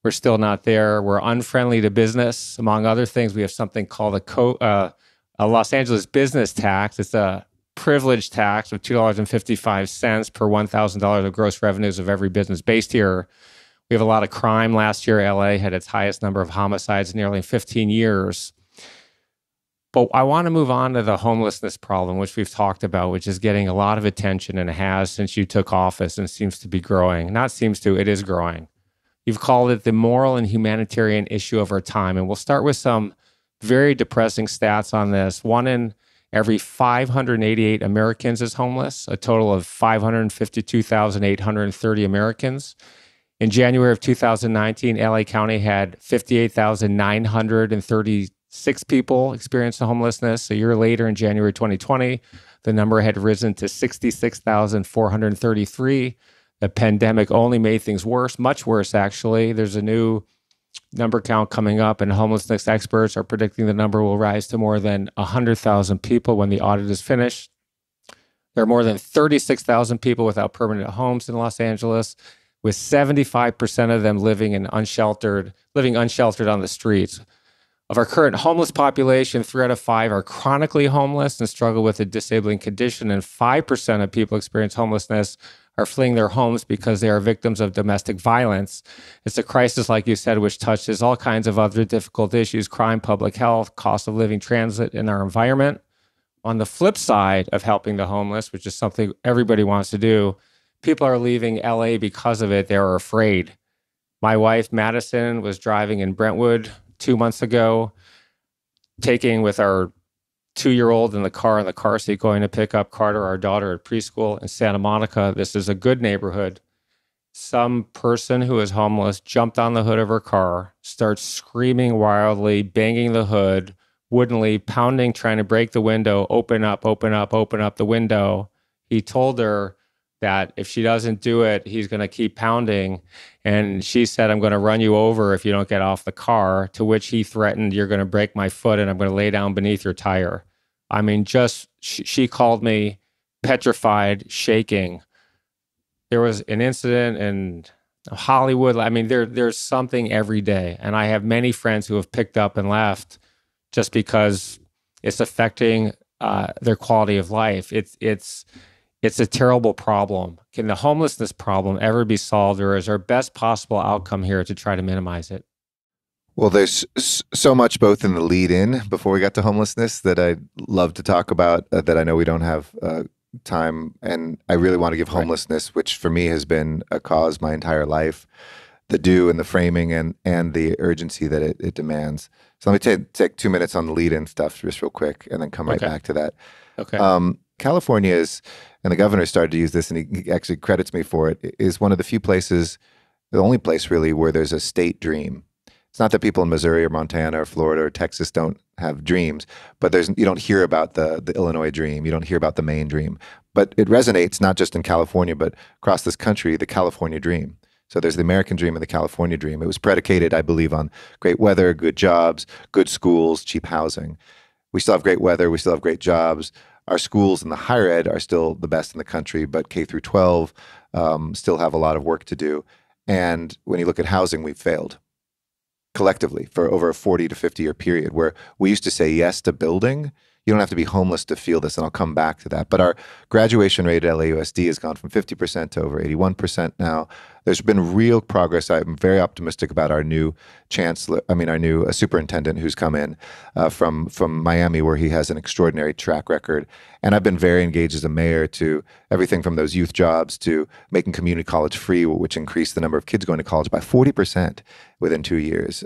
We're still not there. We're unfriendly to business. Among other things, we have something called a Los Angeles business tax. It's a privilege tax of $2.55 per $1,000 of gross revenues of every business based here. We have a lot of crime. Last year, LA had its highest number of homicides in nearly 15 years. But I want to move on to the homelessness problem, which we've talked about, which is getting a lot of attention and has since you took office and seems to be growing. Not seems to, it is growing. You've called it the moral and humanitarian issue of our time. And we'll start with some very depressing stats on this. 1 in every 588 Americans is homeless, a total of 552,830 Americans. In January of 2019, LA County had 58,936 people experiencing homelessness. A year later, in January 2020, the number had risen to 66,433. The pandemic only made things worse, much worse, actually. There's a new number count coming up, and homelessness experts are predicting the number will rise to more than 100,000 people when the audit is finished. There are more than 36,000 people without permanent homes in Los Angeles, with 75% of them living unsheltered on the streets. Of our current homeless population, 3 out of 5 are chronically homeless and struggle with a disabling condition, and 5% of people experience homelessness are fleeing their homes because they are victims of domestic violence. It's a crisis, like you said, which touches all kinds of other difficult issues: crime, public health, cost of living, transit, and our environment. On the flip side of helping the homeless, which is something everybody wants to do, people are leaving LA because of it. They're afraid. My wife, Madison, was driving in Brentwood 2 months ago, taking with our 2-year-old in the car seat, going to pick up Carter, our daughter, at preschool in Santa Monica. This is a good neighborhood. Some person who is homeless jumped on the hood of her car, starts screaming wildly, banging the hood, woodenly, pounding, trying to break the window, open up the window. He told her that if she doesn't do it, he's going to keep pounding. And she said, "I'm going to run you over if you don't get off the car," to which he threatened, "You're going to break my foot and I'm going to lay down beneath your tire." I mean, just, she called me petrified, shaking. There was an incident in Hollywood. I mean, there's something every day. And I have many friends who have picked up and left just because it's affecting their quality of life. It's a terrible problem. Can the homelessness problem ever be solved, or is our best possible outcome here to try to minimize it? Well, there's so much both in the lead-in before we got to homelessness that I'd love to talk about that I know we don't have time. And I really want to give homelessness, which for me has been a cause my entire life, the due and the framing and the urgency that it demands. So let me take 2 minutes on the lead-in stuff just real quick and then come right back to that. Okay. California is, and the governor started to use this, and he actually credits me for it, is one of the few places, the only place really, where there's a state dream. It's not that people in Missouri or Montana or Florida or Texas don't have dreams, but you don't hear about the Illinois dream. You don't hear about the Maine dream. But it resonates not just in California, but across this country, the California dream. So there's the American dream and the California dream. It was predicated, I believe, on great weather, good jobs, good schools, cheap housing. We still have great weather. We still have great jobs. Our schools in the higher ed are still the best in the country, but K through 12 still have a lot of work to do. And when you look at housing, we've failed collectively for over a 40 to 50-year period where we used to say yes to building. You don't have to be homeless to feel this, and I'll come back to that. But our graduation rate at LAUSD has gone from 50% to over 81% now. There's been real progress. I'm very optimistic about our new superintendent who's come in from Miami, where he has an extraordinary track record. And I've been very engaged as a mayor to everything from those youth jobs to making community college free, which increased the number of kids going to college by 40% within 2 years.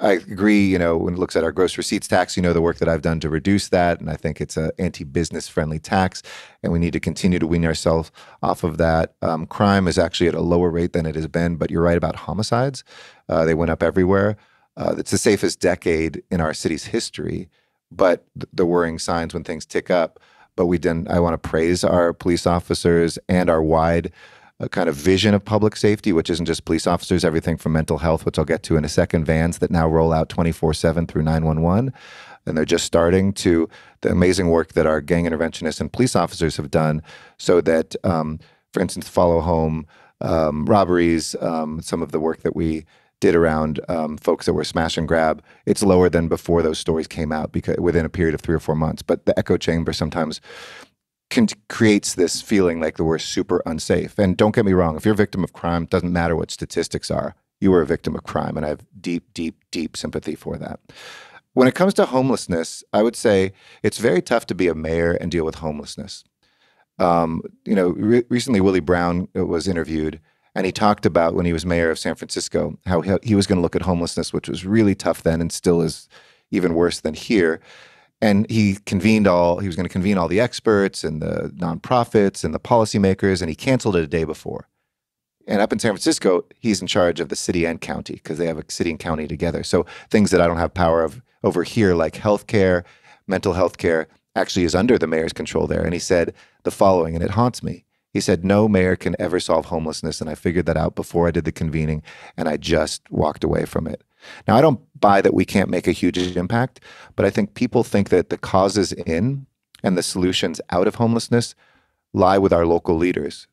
I agree, you know, when it looks at our gross receipts tax, you know, the work that I've done to reduce that. And I think it's an anti-business friendly tax, and we need to continue to wean ourselves off of that. Crime is actually at a lower rate than it has been, but you're right about homicides. They went up everywhere. It's the safest decade in our city's history, but the worrying signs when things tick up. But we didn't, I want to praise our police officers and our wide a kind of vision of public safety, which isn't just police officers, everything from mental health, which I'll get to in a second, vans that now roll out 24/7 through 911, and they're just starting, to the amazing work that our gang interventionists and police officers have done so that, for instance, follow home robberies, some of the work that we did around folks that were smash and grab, it's lower than before those stories came out because within a period of 3 or 4 months. But the echo chamber sometimes creates this feeling like that we're super unsafe. And don't get me wrong, if you're a victim of crime, it doesn't matter what statistics are, you are a victim of crime. And I have deep, deep, deep sympathy for that. When it comes to homelessness, I would say it's very tough to be a mayor and deal with homelessness. You know, recently Willie Brown was interviewed, and he talked about when he was mayor of San Francisco, how he was going to look at homelessness, which was really tough then and still is even worse than here. And he was going to convene all the experts and the nonprofits and the policymakers, and he canceled it a day before. And up in San Francisco, he's in charge of the city and county because they have a city and county together. So things that I don't have power of over here, like healthcare, mental health care, actually is under the mayor's control there. And he said the following, and it haunts me. He said, "No mayor can ever solve homelessness, and I figured that out before I did the convening, and I just walked away from it." Now, I don't buy that we can't make a huge impact, but I think people think that the causes in and the solutions out of homelessness lie with our local leaders.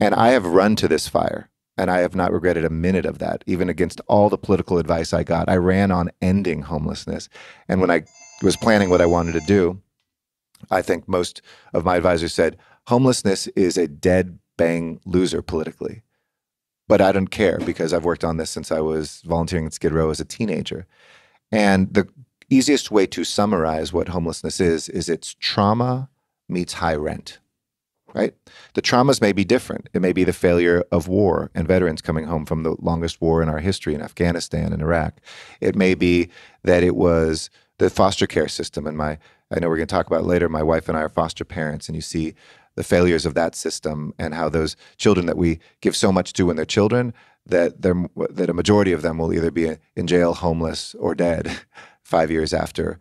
And I have run to this fire, and I have not regretted a minute of that, even against all the political advice I got. I ran on ending homelessness. And when I was planning what I wanted to do, I think most of my advisors said, homelessness is a dead bang loser politically. But I don't care because I've worked on this since I was volunteering at Skid Row as a teenager. And the easiest way to summarize what homelessness is it's trauma meets high rent, right? The traumas may be different. It may be the failure of war and veterans coming home from the longest war in our history in Afghanistan and Iraq. It may be that it was the foster care system. And I know we're going to talk about it later, my wife and I are foster parents, and you see the failures of that system and how those children that we give so much to when they're children, that a majority of them will either be in jail, homeless, or dead 5 years after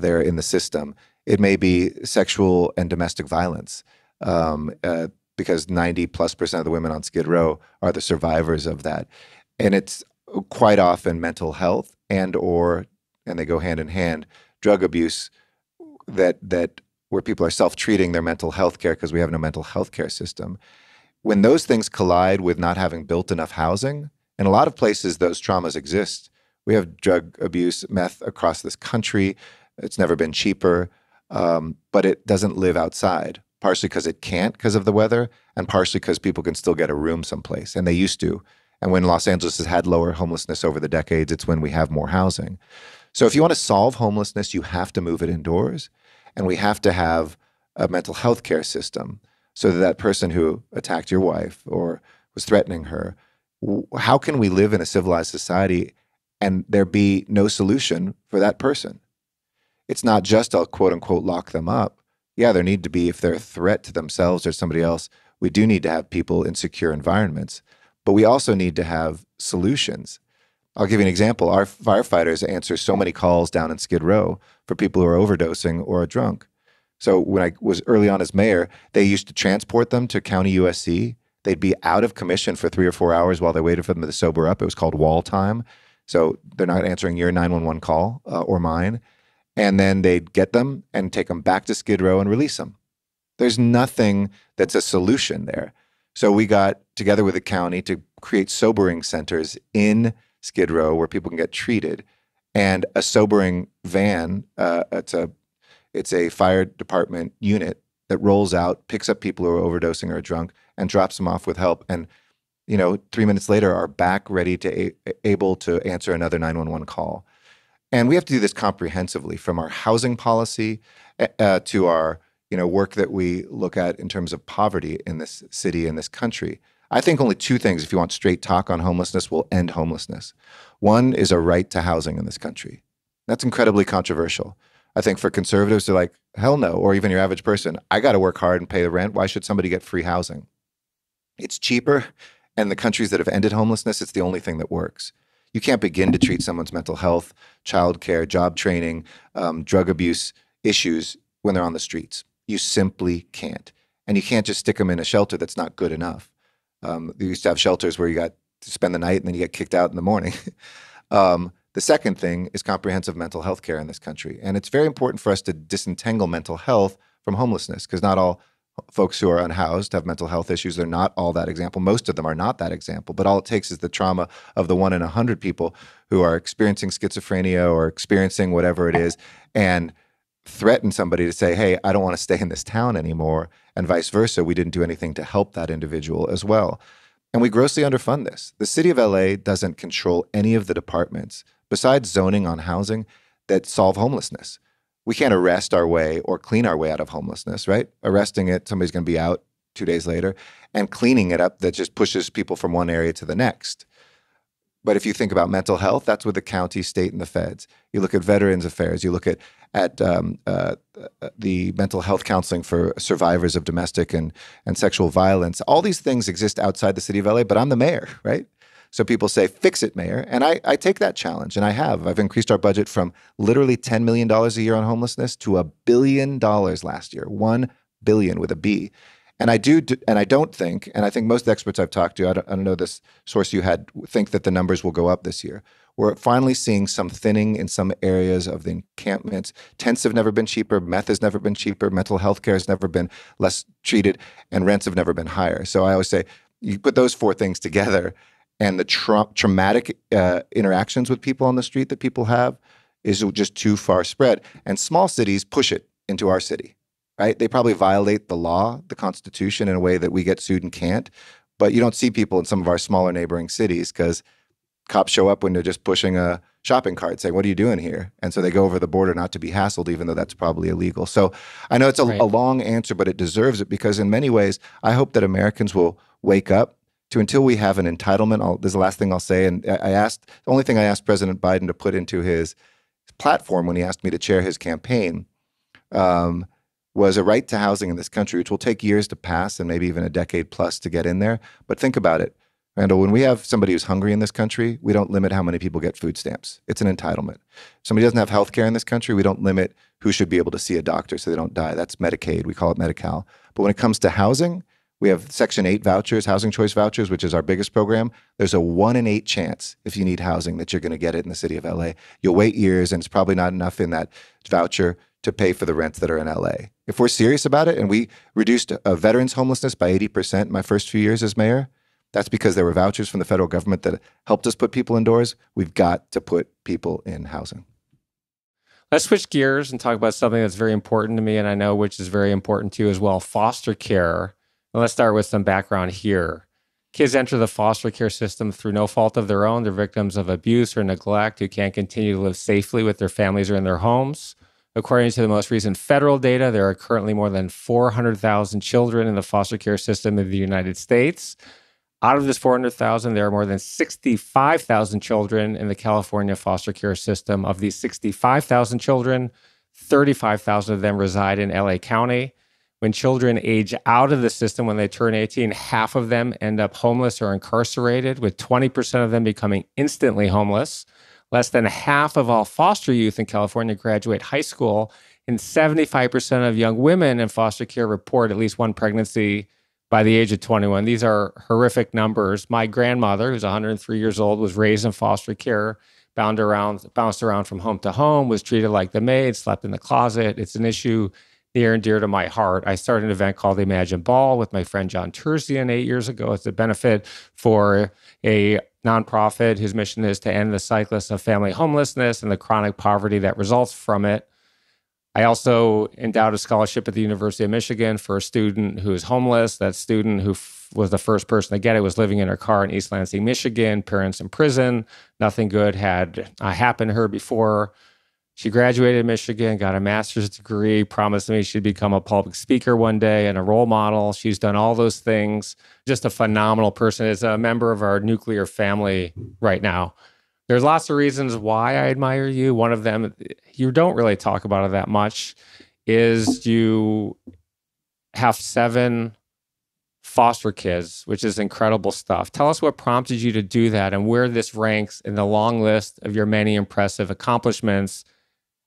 they're in the system. It may be sexual and domestic violence because 90+% of the women on Skid Row are the survivors of that. And it's quite often mental health and they go hand in hand, drug abuse where people are self-treating their mental health care because we have no mental health care system. When those things collide with not having built enough housing, in a lot of places those traumas exist. We have drug abuse, meth across this country. It's never been cheaper, but it doesn't live outside, partially because it can't because of the weather, and partially because people can still get a room someplace, and they used to. And when Los Angeles has had lower homelessness over the decades, it's when we have more housing. So if you want to solve homelessness, you have to move it indoors. And we have to have a mental health care system so that that person who attacked your wife or was threatening her, how can we live in a civilized society and there be no solution for that person? It's not just I'll quote unquote lock them up. Yeah, there need to be, if they're a threat to themselves or somebody else, we do need to have people in secure environments, but we also need to have solutions. I'll give you an example. Our firefighters answer so many calls down in Skid Row for people who are overdosing or are drunk. So when I was early on as mayor, they used to transport them to County USC. They'd be out of commission for 3 or 4 hours while they waited for them to sober up. It was called wall time. So they're not answering your 911 call or mine. And then they'd get them and take them back to Skid Row and release them. There's nothing that's a solution there. So we got together with the county to create sobering centers in Skid Row where people can get treated, and a sobering van, it's a fire department unit that rolls out, picks up people who are overdosing or drunk and drops them off with help. And, you know, 3 minutes later are back ready to able to answer another 911 call. And we have to do this comprehensively from our housing policy to our, you know, work that we look at in terms of poverty in this city, in this country. I think only two things, if you want straight talk on homelessness, will end homelessness. One is a right to housing in this country. That's incredibly controversial. I think for conservatives, they're like, hell no, or even your average person, I got to work hard and pay the rent. Why should somebody get free housing? It's cheaper, and the countries that have ended homelessness, it's the only thing that works. You can't begin to treat someone's mental health, childcare, job training, drug abuse issues when they're on the streets. You simply can't. And you can't just stick them in a shelter that's not good enough. They used to have shelters where you got to spend the night and then you get kicked out in the morning. The second thing is comprehensive mental health care in this country. And it's very important for us to disentangle mental health from homelessness, because not all folks who are unhoused have mental health issues. They're not all that example. Most of them are not that example. But all it takes is the trauma of the 1 in 100 people who are experiencing schizophrenia or experiencing whatever it is and threaten somebody to say, hey, I don't want to stay in this town anymore, and vice versa. We didn't do anything to help that individual as well. And we grossly underfund this. The city of LA doesn't control any of the departments besides zoning on housing that solve homelessness. We can't arrest our way or clean our way out of homelessness, right? Arresting it, somebody's going to be out 2 days later, and cleaning it up, that just pushes people from one area to the next. But if you think about mental health, that's with the county, state, and the feds. You look at Veterans Affairs, you look at the mental health counseling for survivors of domestic and sexual violence. All these things exist outside the city of LA, but I'm the mayor, right? So people say, fix it, mayor. And I take that challenge, and I have. I've increased our budget from literally $10 million a year on homelessness to $1 billion last year, 1 billion with a B. And I think most of the experts I've talked to, I don't know this source you had, think that the numbers will go up this year. We're finally seeing some thinning in some areas of the encampments. Tents have never been cheaper. Meth has never been cheaper. Mental health care has never been less treated. And rents have never been higher. So I always say, you put those four things together, and the traumatic interactions with people on the street that people have is just too far spread. And small cities push it into our city, right? They probably violate the law, the Constitution, in a way that we get sued and can't. But you don't see people in some of our smaller neighboring cities because cops show up when they're just pushing a shopping cart saying, what are you doing here? And so they go over the border not to be hassled, even though that's probably illegal. So I know it's a long answer, but it deserves it, because in many ways, I hope that Americans will wake up to, until we have an entitlement, this is the last thing I'll say. And the only thing I asked President Biden to put into his platform when he asked me to chair his campaign was a right to housing in this country, which will take years to pass and maybe even a decade plus to get in there. But think about it. Randall, when we have somebody who's hungry in this country, we don't limit how many people get food stamps. It's an entitlement. If somebody doesn't have health care in this country, we don't limit who should be able to see a doctor so they don't die. That's Medicaid. We call it Medi-Cal. But when it comes to housing, we have Section 8 vouchers, housing choice vouchers, which is our biggest program. There's a 1 in 8 chance if you need housing that you're going to get it in the city of LA. You'll wait years, and it's probably not enough in that voucher to pay for the rents that are in LA. If we're serious about it, and we reduced veterans' homelessness by 80% my first few years as mayor, that's because there were vouchers from the federal government that helped us put people indoors. We've got to put people in housing. Let's switch gears and talk about something that's very important to me, and I know which is very important to you as well, foster care. And let's start with some background here. Kids enter the foster care system through no fault of their own. They're victims of abuse or neglect who can't continue to live safely with their families or in their homes. According to the most recent federal data, there are currently more than 400,000 children in the foster care system of the United States. Out of this 400,000, there are more than 65,000 children in the California foster care system. Of these 65,000 children, 35,000 of them reside in LA County. When children age out of the system when they turn 18, half of them end up homeless or incarcerated, with 20% of them becoming instantly homeless. Less than half of all foster youth in California graduate high school, and 75% of young women in foster care report at least one pregnancy by the age of 21. These are horrific numbers. My grandmother, who's 103 years old, was raised in foster care, bounced around from home to home, was treated like the maid, slept in the closet. It's an issue near and dear to my heart. I started an event called the Imagine Ball with my friend John Terzian 8 years ago. It's a benefit for a nonprofit whose mission is to end the cycle of family homelessness and the chronic poverty that results from it. I also endowed a scholarship at the University of Michigan for a student who is homeless. That student who was the first person to get it was living in her car in East Lansing, Michigan, parents in prison. Nothing good had happened to her before. She graduated in Michigan, got a master's degree, promised me she'd become a public speaker one day and a role model. She's done all those things. Just a phenomenal person. Is a member of our nuclear family right now. There's lots of reasons why I admire you. One of them, you don't really talk about it that much, is you have 7 foster kids, which is incredible stuff. Tell us what prompted you to do that and where this ranks in the long list of your many impressive accomplishments.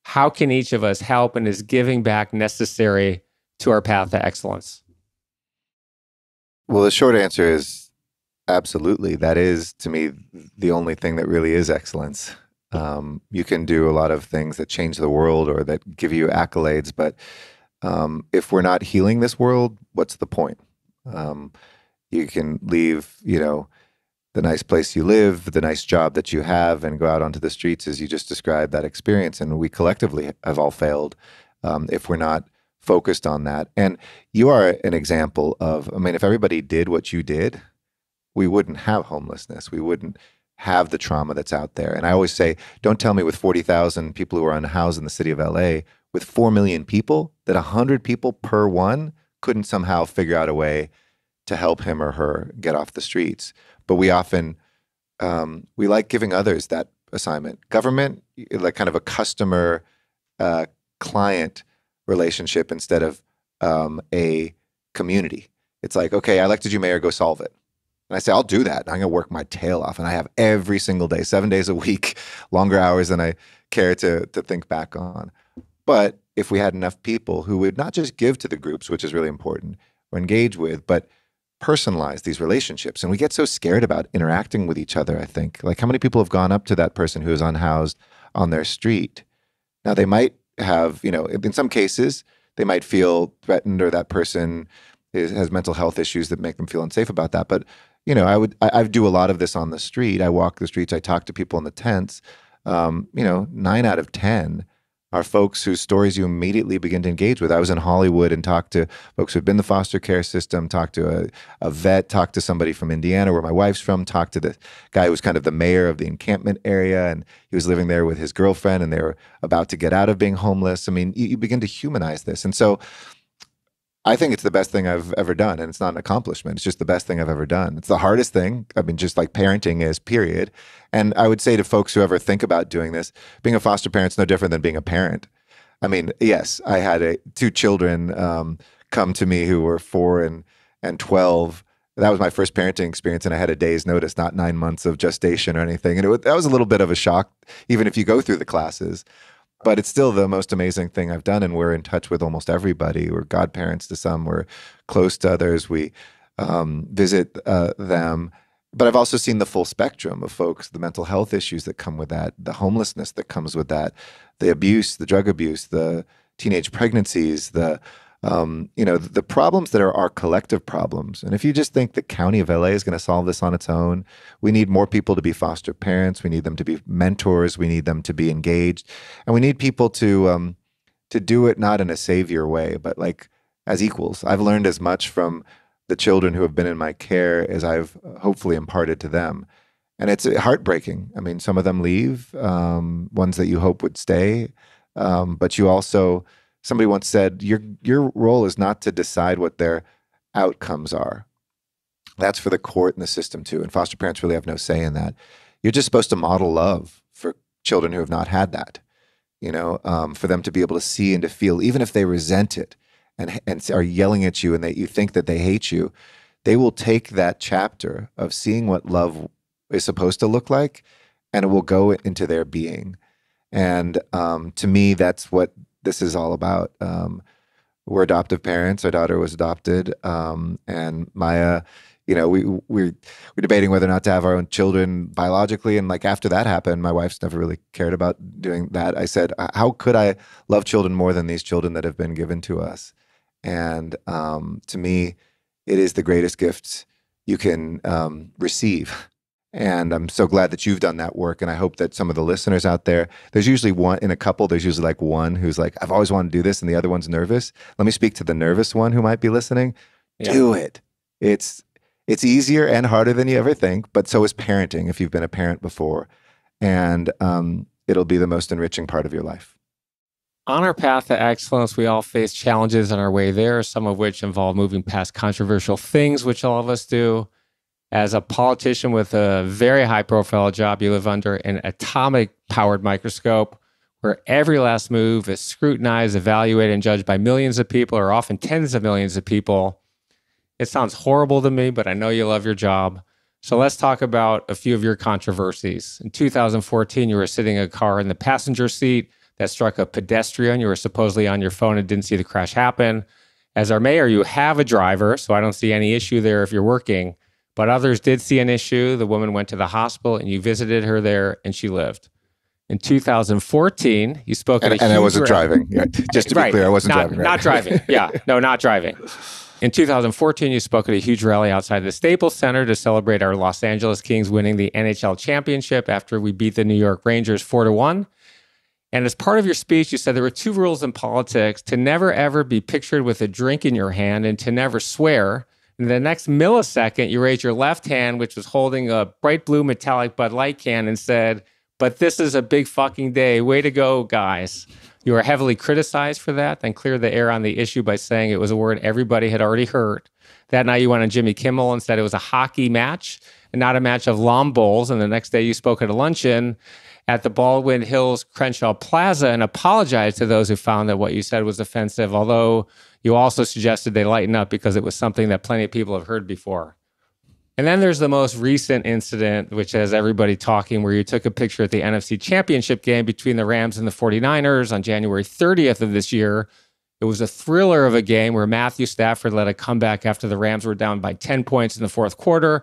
How can each of us help, and is giving back necessary to our path to excellence? Well, the short answer is absolutely. That is, to me, the only thing that really is excellence. You can do a lot of things that change the world or that give you accolades, but if we're not healing this world, what's the point? You can leave, you know, the nice place you live, the nice job that you have, and go out onto the streets, as you just described that experience. And we collectively have all failed if we're not focused on that. And you are an example of, I mean, if everybody did what you did, we wouldn't have homelessness. We wouldn't have the trauma that's out there. And I always say, don't tell me with 40,000 people who are unhoused in the city of LA, with 4 million people, that 100 people per one couldn't somehow figure out a way to help him or her get off the streets. But we often, we like giving others that assignment. Government, like kind of a customer-client relationship instead of a community. It's like, okay, I elected you mayor, go solve it. And I say, I'll do that. I'm going to work my tail off. And I have every single day, 7 days a week, longer hours than I care to think back on. But if we had enough people who would not just give to the groups, which is really important, or engage with, but personalize these relationships. And we get so scared about interacting with each other, I think. Like, how many people have gone up to that person who is unhoused on their street? Now, they might have, you know, in some cases, they might feel threatened, or that person has mental health issues that make them feel unsafe about that. But, you know, I do a lot of this on the street. I walk the streets. I talk to people in the tents. You know, 9 out of 10 are folks whose stories you immediately begin to engage with. I was in Hollywood and talked to folks who had been in the foster care system, talked to a vet, talked to somebody from Indiana, where my wife's from, talked to the guy who was kind of the mayor of the encampment area, and he was living there with his girlfriend, and they were about to get out of being homeless. I mean, you begin to humanize this. And so I think it's the best thing I've ever done, and it's not an accomplishment. It's just the best thing I've ever done. It's the hardest thing. I mean, just like parenting is, period. And I would say to folks who ever think about doing this, being a foster parent's no different than being a parent. I mean, yes, I had 2 children come to me who were 4 and 12. That was my first parenting experience, and I had a day's notice, not 9 months of gestation or anything. And that was a little bit of a shock, even if you go through the classes. But it's still the most amazing thing I've done, and we're in touch with almost everybody. We're godparents to some. We're close to others. We visit them. But I've also seen the full spectrum of folks, the mental health issues that come with that, the homelessness that comes with that, the abuse, the drug abuse, the teenage pregnancies, the you know, the problems that are our collective problems. And if you just think the county of LA is going to solve this on its own, we need more people to be foster parents. We need them to be mentors. We need them to be engaged. And we need people to do it not in a savior way, but like as equals. I've learned as much from the children who have been in my care as I've hopefully imparted to them. And it's heartbreaking. I mean, some of them leave, ones that you hope would stay. But you also... Somebody once said, your role is not to decide what their outcomes are. That's for the court and the system too. And foster parents really have no say in that. You're just supposed to model love for children who have not had that, you know, for them to be able to see and to feel, even if they resent it and are yelling at you and that you think that they hate you, they will take that chapter of seeing what love is supposed to look like, and it will go into their being. And to me, that's what this is all about. We're adoptive parents. Our daughter was adopted, and Maya, you know, we're debating whether or not to have our own children biologically. And like after that happened, my wife's never really cared about doing that. I said, how could I love children more than these children that have been given to us? And to me, it is the greatest gift you can receive. And I'm so glad that you've done that work. And I hope that some of the listeners out there, there's usually one in a couple, there's usually like one who's like, I've always wanted to do this. And the other one's nervous. Let me speak to the nervous one who might be listening. Yeah. Do it. It's easier and harder than you ever think, but so is parenting if you've been a parent before. And it'll be the most enriching part of your life. On our path to excellence, we all face challenges on our way there, some of which involve moving past controversial things, which all of us do. As a politician with a very high-profile job, you live under an atomic-powered microscope where every last move is scrutinized, evaluated, and judged by millions of people, or often tens of millions of people. It sounds horrible to me, but I know you love your job. So let's talk about a few of your controversies. In 2014, you were sitting in a car in the passenger seat that struck a pedestrian. You were supposedly on your phone and didn't see the crash happen. As our mayor, you have a driver, so I don't see any issue there if you're working. But others did see an issue. The woman went to the hospital and you visited her there and she lived. In 2014, you spoke at a huge rally. And I wasn't driving. Yeah, just to be clear, I wasn't driving. Right? Not driving. Yeah, no, not driving. In 2014, you spoke at a huge rally outside the Staples Center to celebrate our Los Angeles Kings winning the NHL championship after we beat the New York Rangers 4-1. And as part of your speech, you said there were two rules in politics: to never ever be pictured with a drink in your hand and to never swear. In the next millisecond, you raised your left hand, which was holding a bright blue metallic Bud Light can, and said, "But this is a big fucking day. Way to go, guys." You were heavily criticized for that, then cleared the air on the issue by saying it was a word everybody had already heard. That night, you went on Jimmy Kimmel and said it was a hockey match and not a match of lawn bowls. And the next day, you spoke at a luncheon at the Baldwin Hills Crenshaw Plaza and apologized to those who found that what you said was offensive, although you also suggested they lighten up because it was something that plenty of people have heard before. And then there's the most recent incident, which has everybody talking, where you took a picture at the NFC Championship game between the Rams and the 49ers on January 30th of this year. It was a thriller of a game where Matthew Stafford led a comeback after the Rams were down by 10 points in the fourth quarter.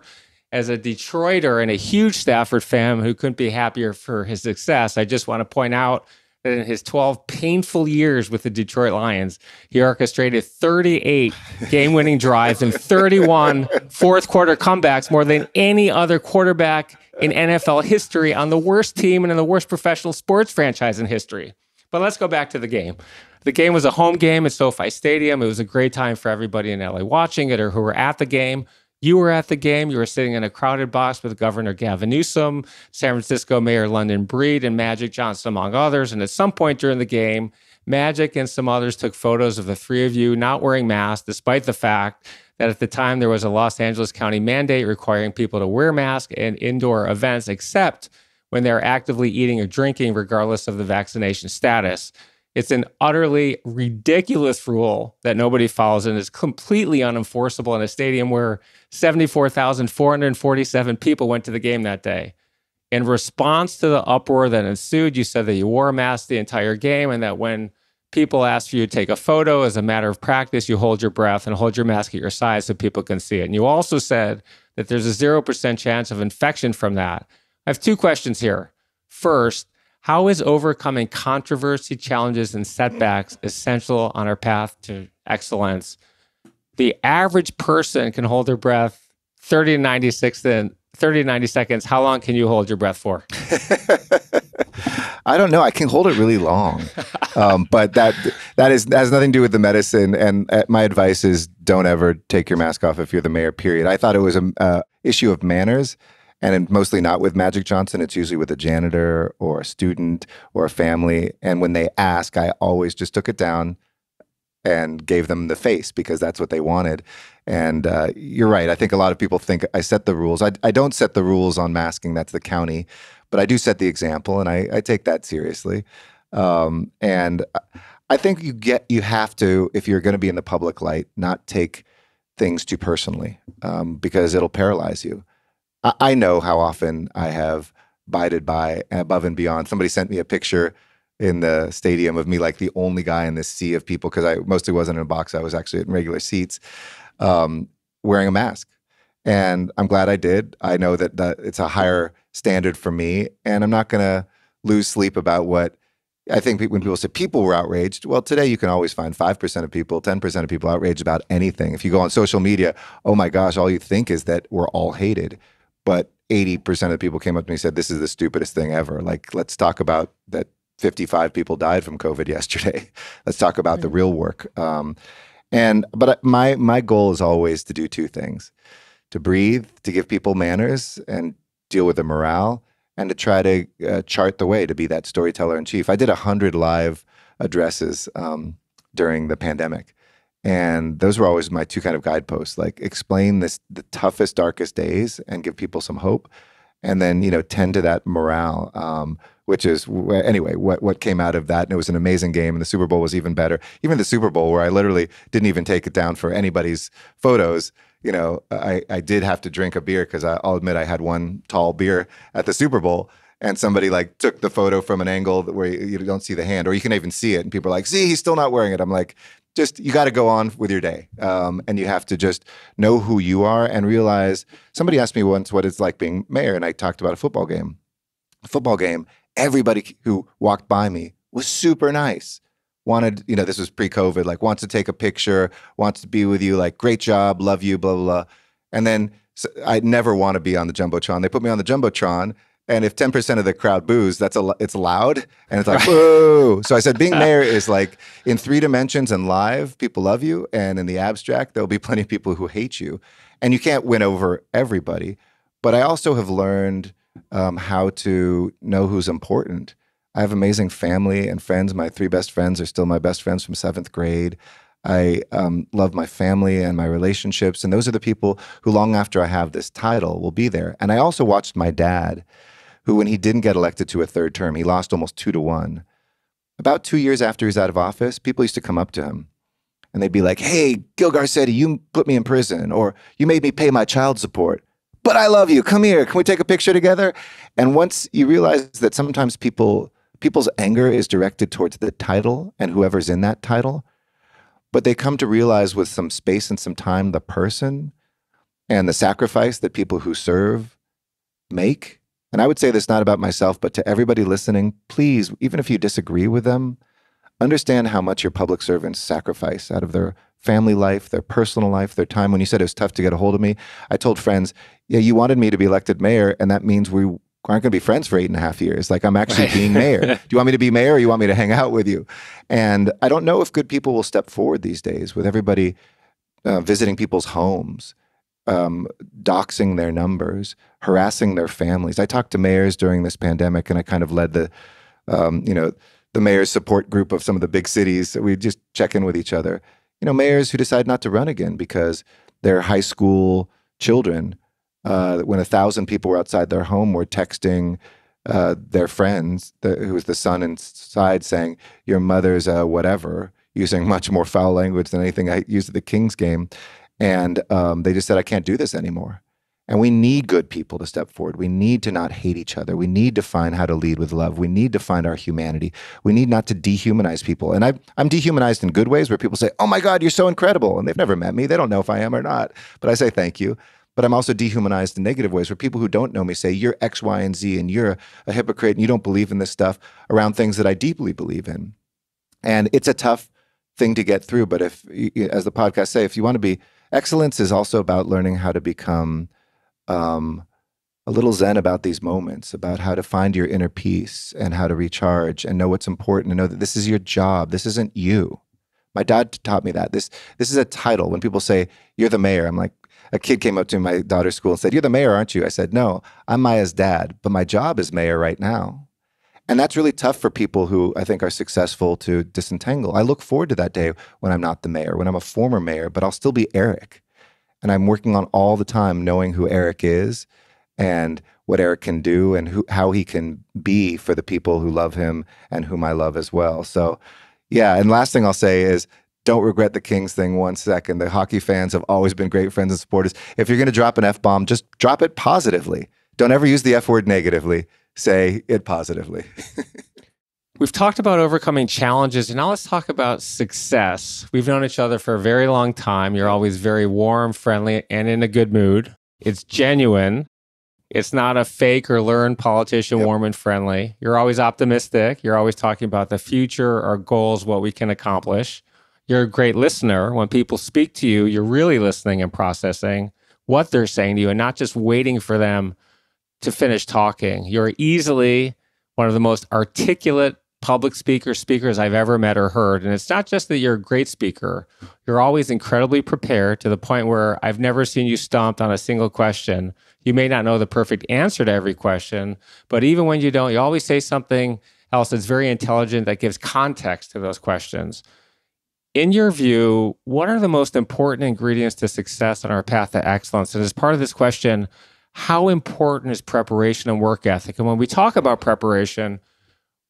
As a Detroiter and a huge Stafford fan who couldn't be happier for his success, I just want to point out that in his 12 painful years with the Detroit Lions, he orchestrated 38 game-winning drives and 31 fourth-quarter comebacks, more than any other quarterback in NFL history, on the worst team and in the worst professional sports franchise in history. But let's go back to the game. The game was a home game at SoFi Stadium. It was a great time for everybody in LA watching it or who were at the game. You were at the game. You were sitting in a crowded box with Governor Gavin Newsom, San Francisco Mayor London Breed, and Magic Johnson, among others. And at some point during the game, Magic and some others took photos of the three of you not wearing masks, despite the fact that at the time there was a Los Angeles County mandate requiring people to wear masks in indoor events, except when they're actively eating or drinking, regardless of the vaccination status. It's an utterly ridiculous rule that nobody follows and is completely unenforceable in a stadium where 74,447 people went to the game that day. In response to the uproar that ensued, you said that you wore a mask the entire game and that when people asked for you to take a photo, as a matter of practice, you hold your breath and hold your mask at your side so people can see it. And you also said that there's a 0% chance of infection from that. I have two questions here. First, how is overcoming controversy, challenges, and setbacks essential on our path to excellence? The average person can hold their breath 30 to 90 seconds. How long can you hold your breath for? I don't know. I can hold it really long. But that has nothing to do with the medicine. And my advice is don't ever take your mask off if you're the mayor, period. I thought it was an issue of manners. And mostly not with Magic Johnson. It's usually with a janitor or a student or a family. And when they ask, I always just took it down and gave them the face because that's what they wanted. And you're right. I think a lot of people think I set the rules. I don't set the rules on masking. That's the county. But I do set the example, and I take that seriously. And I think you have to, if you're going to be in the public light, not take things too personally because it'll paralyze you. I know how often I have bided by above and beyond. Somebody sent me a picture in the stadium of me like the only guy in this sea of people, because I mostly wasn't in a box. I was actually in regular seats wearing a mask. And I'm glad I did. I know that it's a higher standard for me. And I'm not going to lose sleep about what I think when people say people were outraged. Well, today you can always find 5% of people, 10% of people outraged about anything. If you go on social media, oh my gosh, all you think is that we're all hated. But 80% of the people came up to me and said, this is the stupidest thing ever. Like, let's talk about that 55 people died from COVID yesterday. Let's talk about the real work. But my goal is always to do two things: to breathe, to give people manners and deal with the morale, and to try to chart the way to be that storyteller in chief. I did 100 live addresses during the pandemic. And those were always my two kind of guideposts, like explain this, the toughest, darkest days and give people some hope. And then, you know, tend to that morale, which is, anyway, what came out of that. And it was an amazing game. And the Super Bowl was even better. Even the Super Bowl, where I literally didn't even take it down for anybody's photos. You know, I did have to drink a beer because I'll admit I had one tall beer at the Super Bowl. And somebody like took the photo from an angle where you don't see the hand, or you can even see it. And people are like, see, he's still not wearing it. I'm like, just, you got to go on with your day. And you have to just know who you are and realize, somebody asked me once what it's like being mayor. And I talked about a football game. A football game, everybody who walked by me was super nice. Wanted, you know, this was pre-COVID, like wants to take a picture, wants to be with you, like great job, love you, blah, blah, blah. And then so I never want to be on the Jumbotron. They put me on the Jumbotron. And if 10% of the crowd boos, it's loud, and it's like, whoa. So I said, being mayor is like in three dimensions and live, people love you. And in the abstract, there'll be plenty of people who hate you. And you can't win over everybody. But I also have learned how to know who's important. I have amazing family and friends. My three best friends are still my best friends from 7th grade. I love my family and my relationships. And those are the people who long after I have this title will be there. And I also watched my dad, who when he didn't get elected to a third term, he lost almost 2-1. About 2 years after he's out of office, people used to come up to him and they'd be like, hey, Gil Garcetti, you put me in prison, or you made me pay my child support, but I love you, come here, can we take a picture together? And once you realize that sometimes people's anger is directed towards the title and whoever's in that title, but they come to realize with some space and some time, the person and the sacrifice that people who serve make. And I would say this not about myself, but to everybody listening, please, even if you disagree with them, understand how much your public servants sacrifice out of their family life, their personal life, their time. When you said it was tough to get a hold of me, I told friends, yeah, you wanted me to be elected mayor, and that means we aren't going to be friends for 8.5 years. Like, I'm actually being mayor. Do you want me to be mayor, or you want me to hang out with you? And I don't know if good people will step forward these days with everybody visiting people's homes, doxing their numbers, harassing their families. I talked to mayors during this pandemic, and I kind of led the mayor's support group of some of the big cities. So we just check in with each other. You know, mayors who decide not to run again because their high school children, when 1,000 people were outside their home, were texting their friends, who was the son inside, saying, your mother's whatever, using much more foul language than anything I used at the Kings game. And they just said, I can't do this anymore. And we need good people to step forward. We need to not hate each other. We need to find how to lead with love. We need to find our humanity. We need not to dehumanize people. And I'm dehumanized in good ways, where people say, oh my God, you're so incredible. And they've never met me. They don't know if I am or not. But I say thank you. But I'm also dehumanized in negative ways, where people who don't know me say, you're X, Y, and Z, and you're a hypocrite, and you don't believe in this stuff, around things that I deeply believe in. And it's a tough thing to get through. But if, as the podcast say, if you want to be, excellence is also about learning how to become a little zen about these moments, about how to find your inner peace and how to recharge and know what's important and know that this is your job. This isn't you. My dad taught me that. This is a title. When people say, you're the mayor, I'm like, a kid came up to my daughter's school and said, you're the mayor, aren't you? I said, no, I'm Maya's dad, but my job is mayor right now. And that's really tough for people who I think are successful to disentangle. I look forward to that day when I'm not the mayor, when I'm a former mayor, but I'll still be Eric. And I'm working on all the time knowing who Eric is and what Eric can do and how he can be for the people who love him and whom I love as well. So yeah, and last thing I'll say is, don't regret the Kings thing one second. The hockey fans have always been great friends and supporters. If you're going to drop an F-bomb, just drop it positively. Don't ever use the F word negatively. Say it positively. We've talked about overcoming challenges, and now let's talk about success. We've known each other for a very long time. You're always very warm, friendly, and in a good mood. It's genuine. It's not a fake or learned politician, yep. Warm and friendly. You're always optimistic. You're always talking about the future, our goals, what we can accomplish. You're a great listener. When people speak to you, you're really listening and processing what they're saying to you and not just waiting for them to finish talking. You're easily one of the most articulate public speakers I've ever met or heard. And it's not just that you're a great speaker. You're always incredibly prepared, to the point where I've never seen you stumped on a single question. You may not know the perfect answer to every question, but even when you don't, you always say something else that's very intelligent that gives context to those questions. In your view, what are the most important ingredients to success on our path to excellence? And as part of this question, how important is preparation and work ethic? And when we talk about preparation,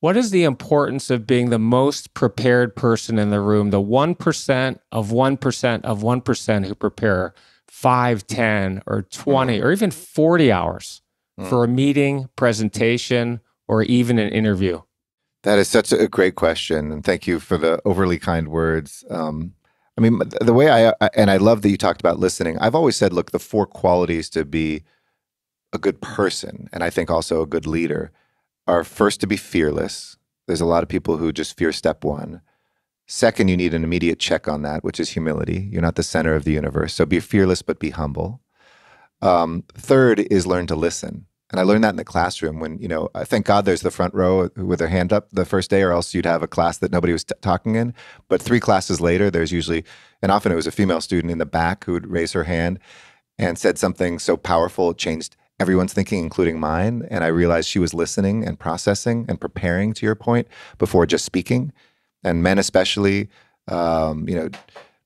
what is the importance of being the most prepared person in the room, the 1% of 1% of 1% who prepare 5, 10, or 20, or even 40 hours for a meeting, presentation, or even an interview? That is such a great question. And thank you for the overly kind words. I mean, the way and I love that you talked about listening. I've always said, look, the four qualities to be a good person, and I think also a good leader, are first to be fearless. There's a lot of people who just fear step one. Second, you need an immediate check on that, which is humility. You're not the center of the universe. So be fearless, but be humble. Third is learn to listen. And I learned that in the classroom when, you know, thank God there's the front row with their hand up the first day, or else you'd have a class that nobody was talking in. But three classes later, there's usually, and often it was a female student in the back who would raise her hand and said something so powerful, it changed everyone's thinking, including mine. And I realized she was listening and processing and preparing, to your point, before just speaking. And men especially, you know,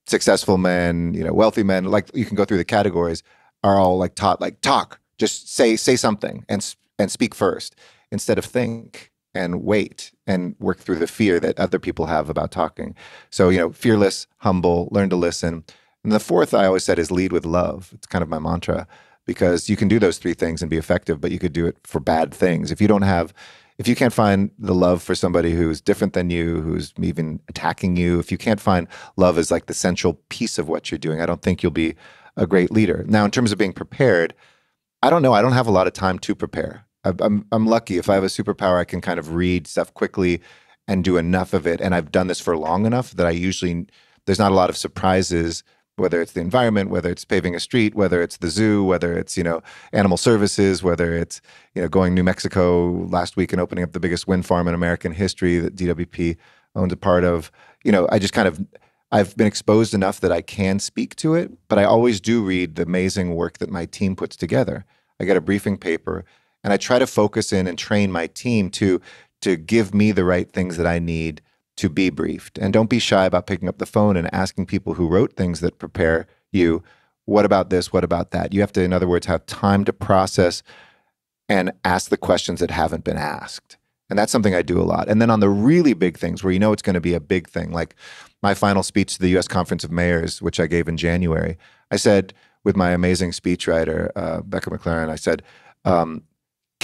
successful men, you know, wealthy men, like you can go through the categories, are all like taught, like talk, just say something and speak first, instead of think and wait and work through the fear that other people have about talking. So, you know, fearless, humble, learn to listen. And the fourth, I always said, is lead with love. It's kind of my mantra, because you can do those three things and be effective, but you could do it for bad things. If you can't find the love for somebody who's different than you, who's even attacking you, if you can't find love as like the central piece of what you're doing, I don't think you'll be a great leader. Now, in terms of being prepared, I don't know. I don't have a lot of time to prepare. I'm lucky. If I have a superpower, I can kind of read stuff quickly and do enough of it. And I've done this for long enough that I usually, there's not a lot of surprises, whether it's the environment, whether it's paving a street, whether it's the zoo, whether it's, you know, animal services, whether it's, you know, going to New Mexico last week and opening up the biggest wind farm in American history that DWP owns a part of. You know, I just kind of, I've been exposed enough that I can speak to it, but I always do read the amazing work that my team puts together. I get a briefing paper and I try to focus in and train my team to give me the right things that I need to be briefed. And don't be shy about picking up the phone and asking people who wrote things that prepare you, what about this, what about that? You have to, in other words, have time to process and ask the questions that haven't been asked. And that's something I do a lot. And then on the really big things where you know it's going to be a big thing, like my final speech to the U.S. Conference of Mayors, which I gave in January, I said with my amazing speechwriter, Becca McLaren, I said, can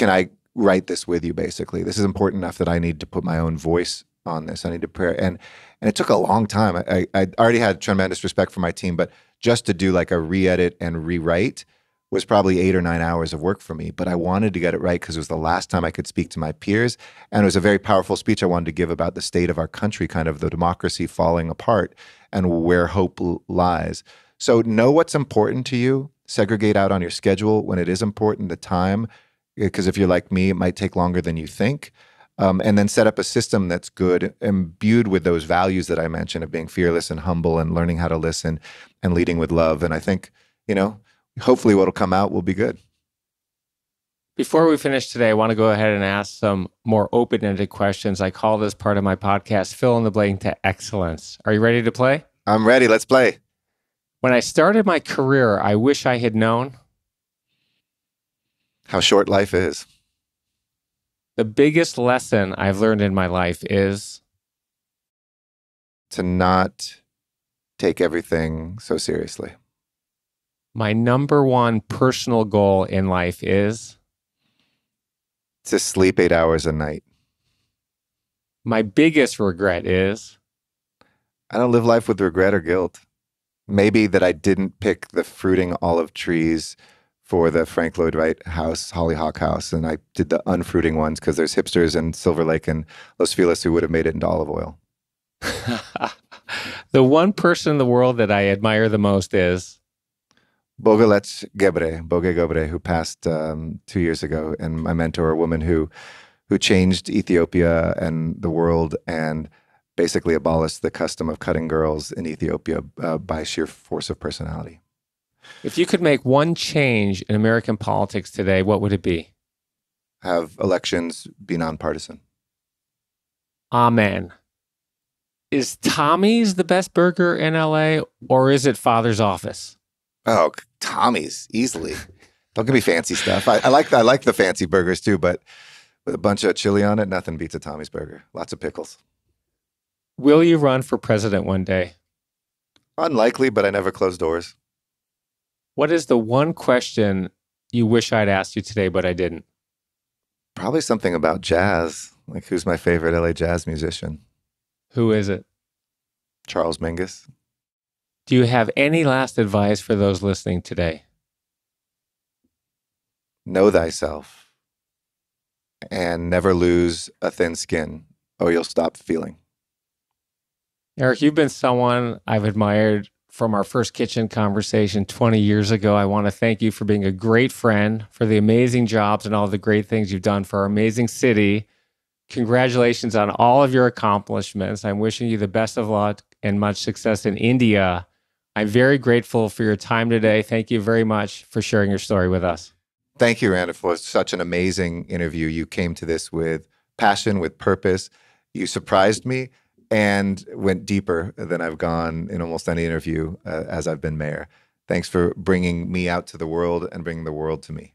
I write this with you, basically? This is important enough that I need to put my own voice on this. I need to prepare. And it took a long time. I already had tremendous respect for my team, but just to do like a re-edit and rewrite was probably 8 or 9 hours of work for me, but I wanted to get it right because it was the last time I could speak to my peers. And it was a very powerful speech I wanted to give about the state of our country, kind of the democracy falling apart and where hope lies. So know what's important to you, segregate out on your schedule when it is important, the time, because if you're like me, it might take longer than you think. And then set up a system that's good, imbued with those values that I mentioned of being fearless and humble and learning how to listen and leading with love. And I think, you know, hopefully what'll come out will be good. Before we finish today, I want to go ahead and ask some more open-ended questions. I call this part of my podcast, Fill in the Blank to Excellence. Are you ready to play? I'm ready. Let's play. When I started my career, I wish I had known how short life is. The biggest lesson I've learned in my life is to not take everything so seriously. My number one personal goal in life is to sleep 8 hours a night. My biggest regret is I don't live life with regret or guilt. Maybe that I didn't pick the fruiting olive trees for the Frank Lloyd Wright house, Hollyhock house, and I did the unfruiting ones because there's hipsters in Silver Lake and Los Feliz who would have made it into olive oil. The one person in the world that I admire the most is? Boge Gobre, who passed 2 years ago, and my mentor, a woman who changed Ethiopia and the world and basically abolished the custom of cutting girls in Ethiopia by sheer force of personality. If you could make one change in American politics today, what would it be? Have elections be nonpartisan. Amen. Is Tommy's the best burger in LA, or is it Father's Office? Oh, Tommy's easily. Don't give me fancy stuff. I like the fancy burgers too, but with a bunch of chili on it, nothing beats a Tommy's burger. Lots of pickles. Will you run for president one day? Unlikely, but I never close doors. What is the one question you wish I'd asked you today, but I didn't? Probably something about jazz. Like, who's my favorite LA jazz musician? Who is it? Charles Mingus. Do you have any last advice for those listening today? Know thyself and never lose a thin skin, or you'll stop feeling. Eric, you've been someone I've admired from our first kitchen conversation 20 years ago. I want to thank you for being a great friend, for the amazing jobs and all the great things you've done for our amazing city. Congratulations on all of your accomplishments. I'm wishing you the best of luck and much success in India. I'm very grateful for your time today. Thank you very much for sharing your story with us. Thank you, Randa, for such an amazing interview. You came to this with passion, with purpose. You surprised me and went deeper than I've gone in almost any interview as I've been mayor. Thanks for bringing me out to the world and bringing the world to me.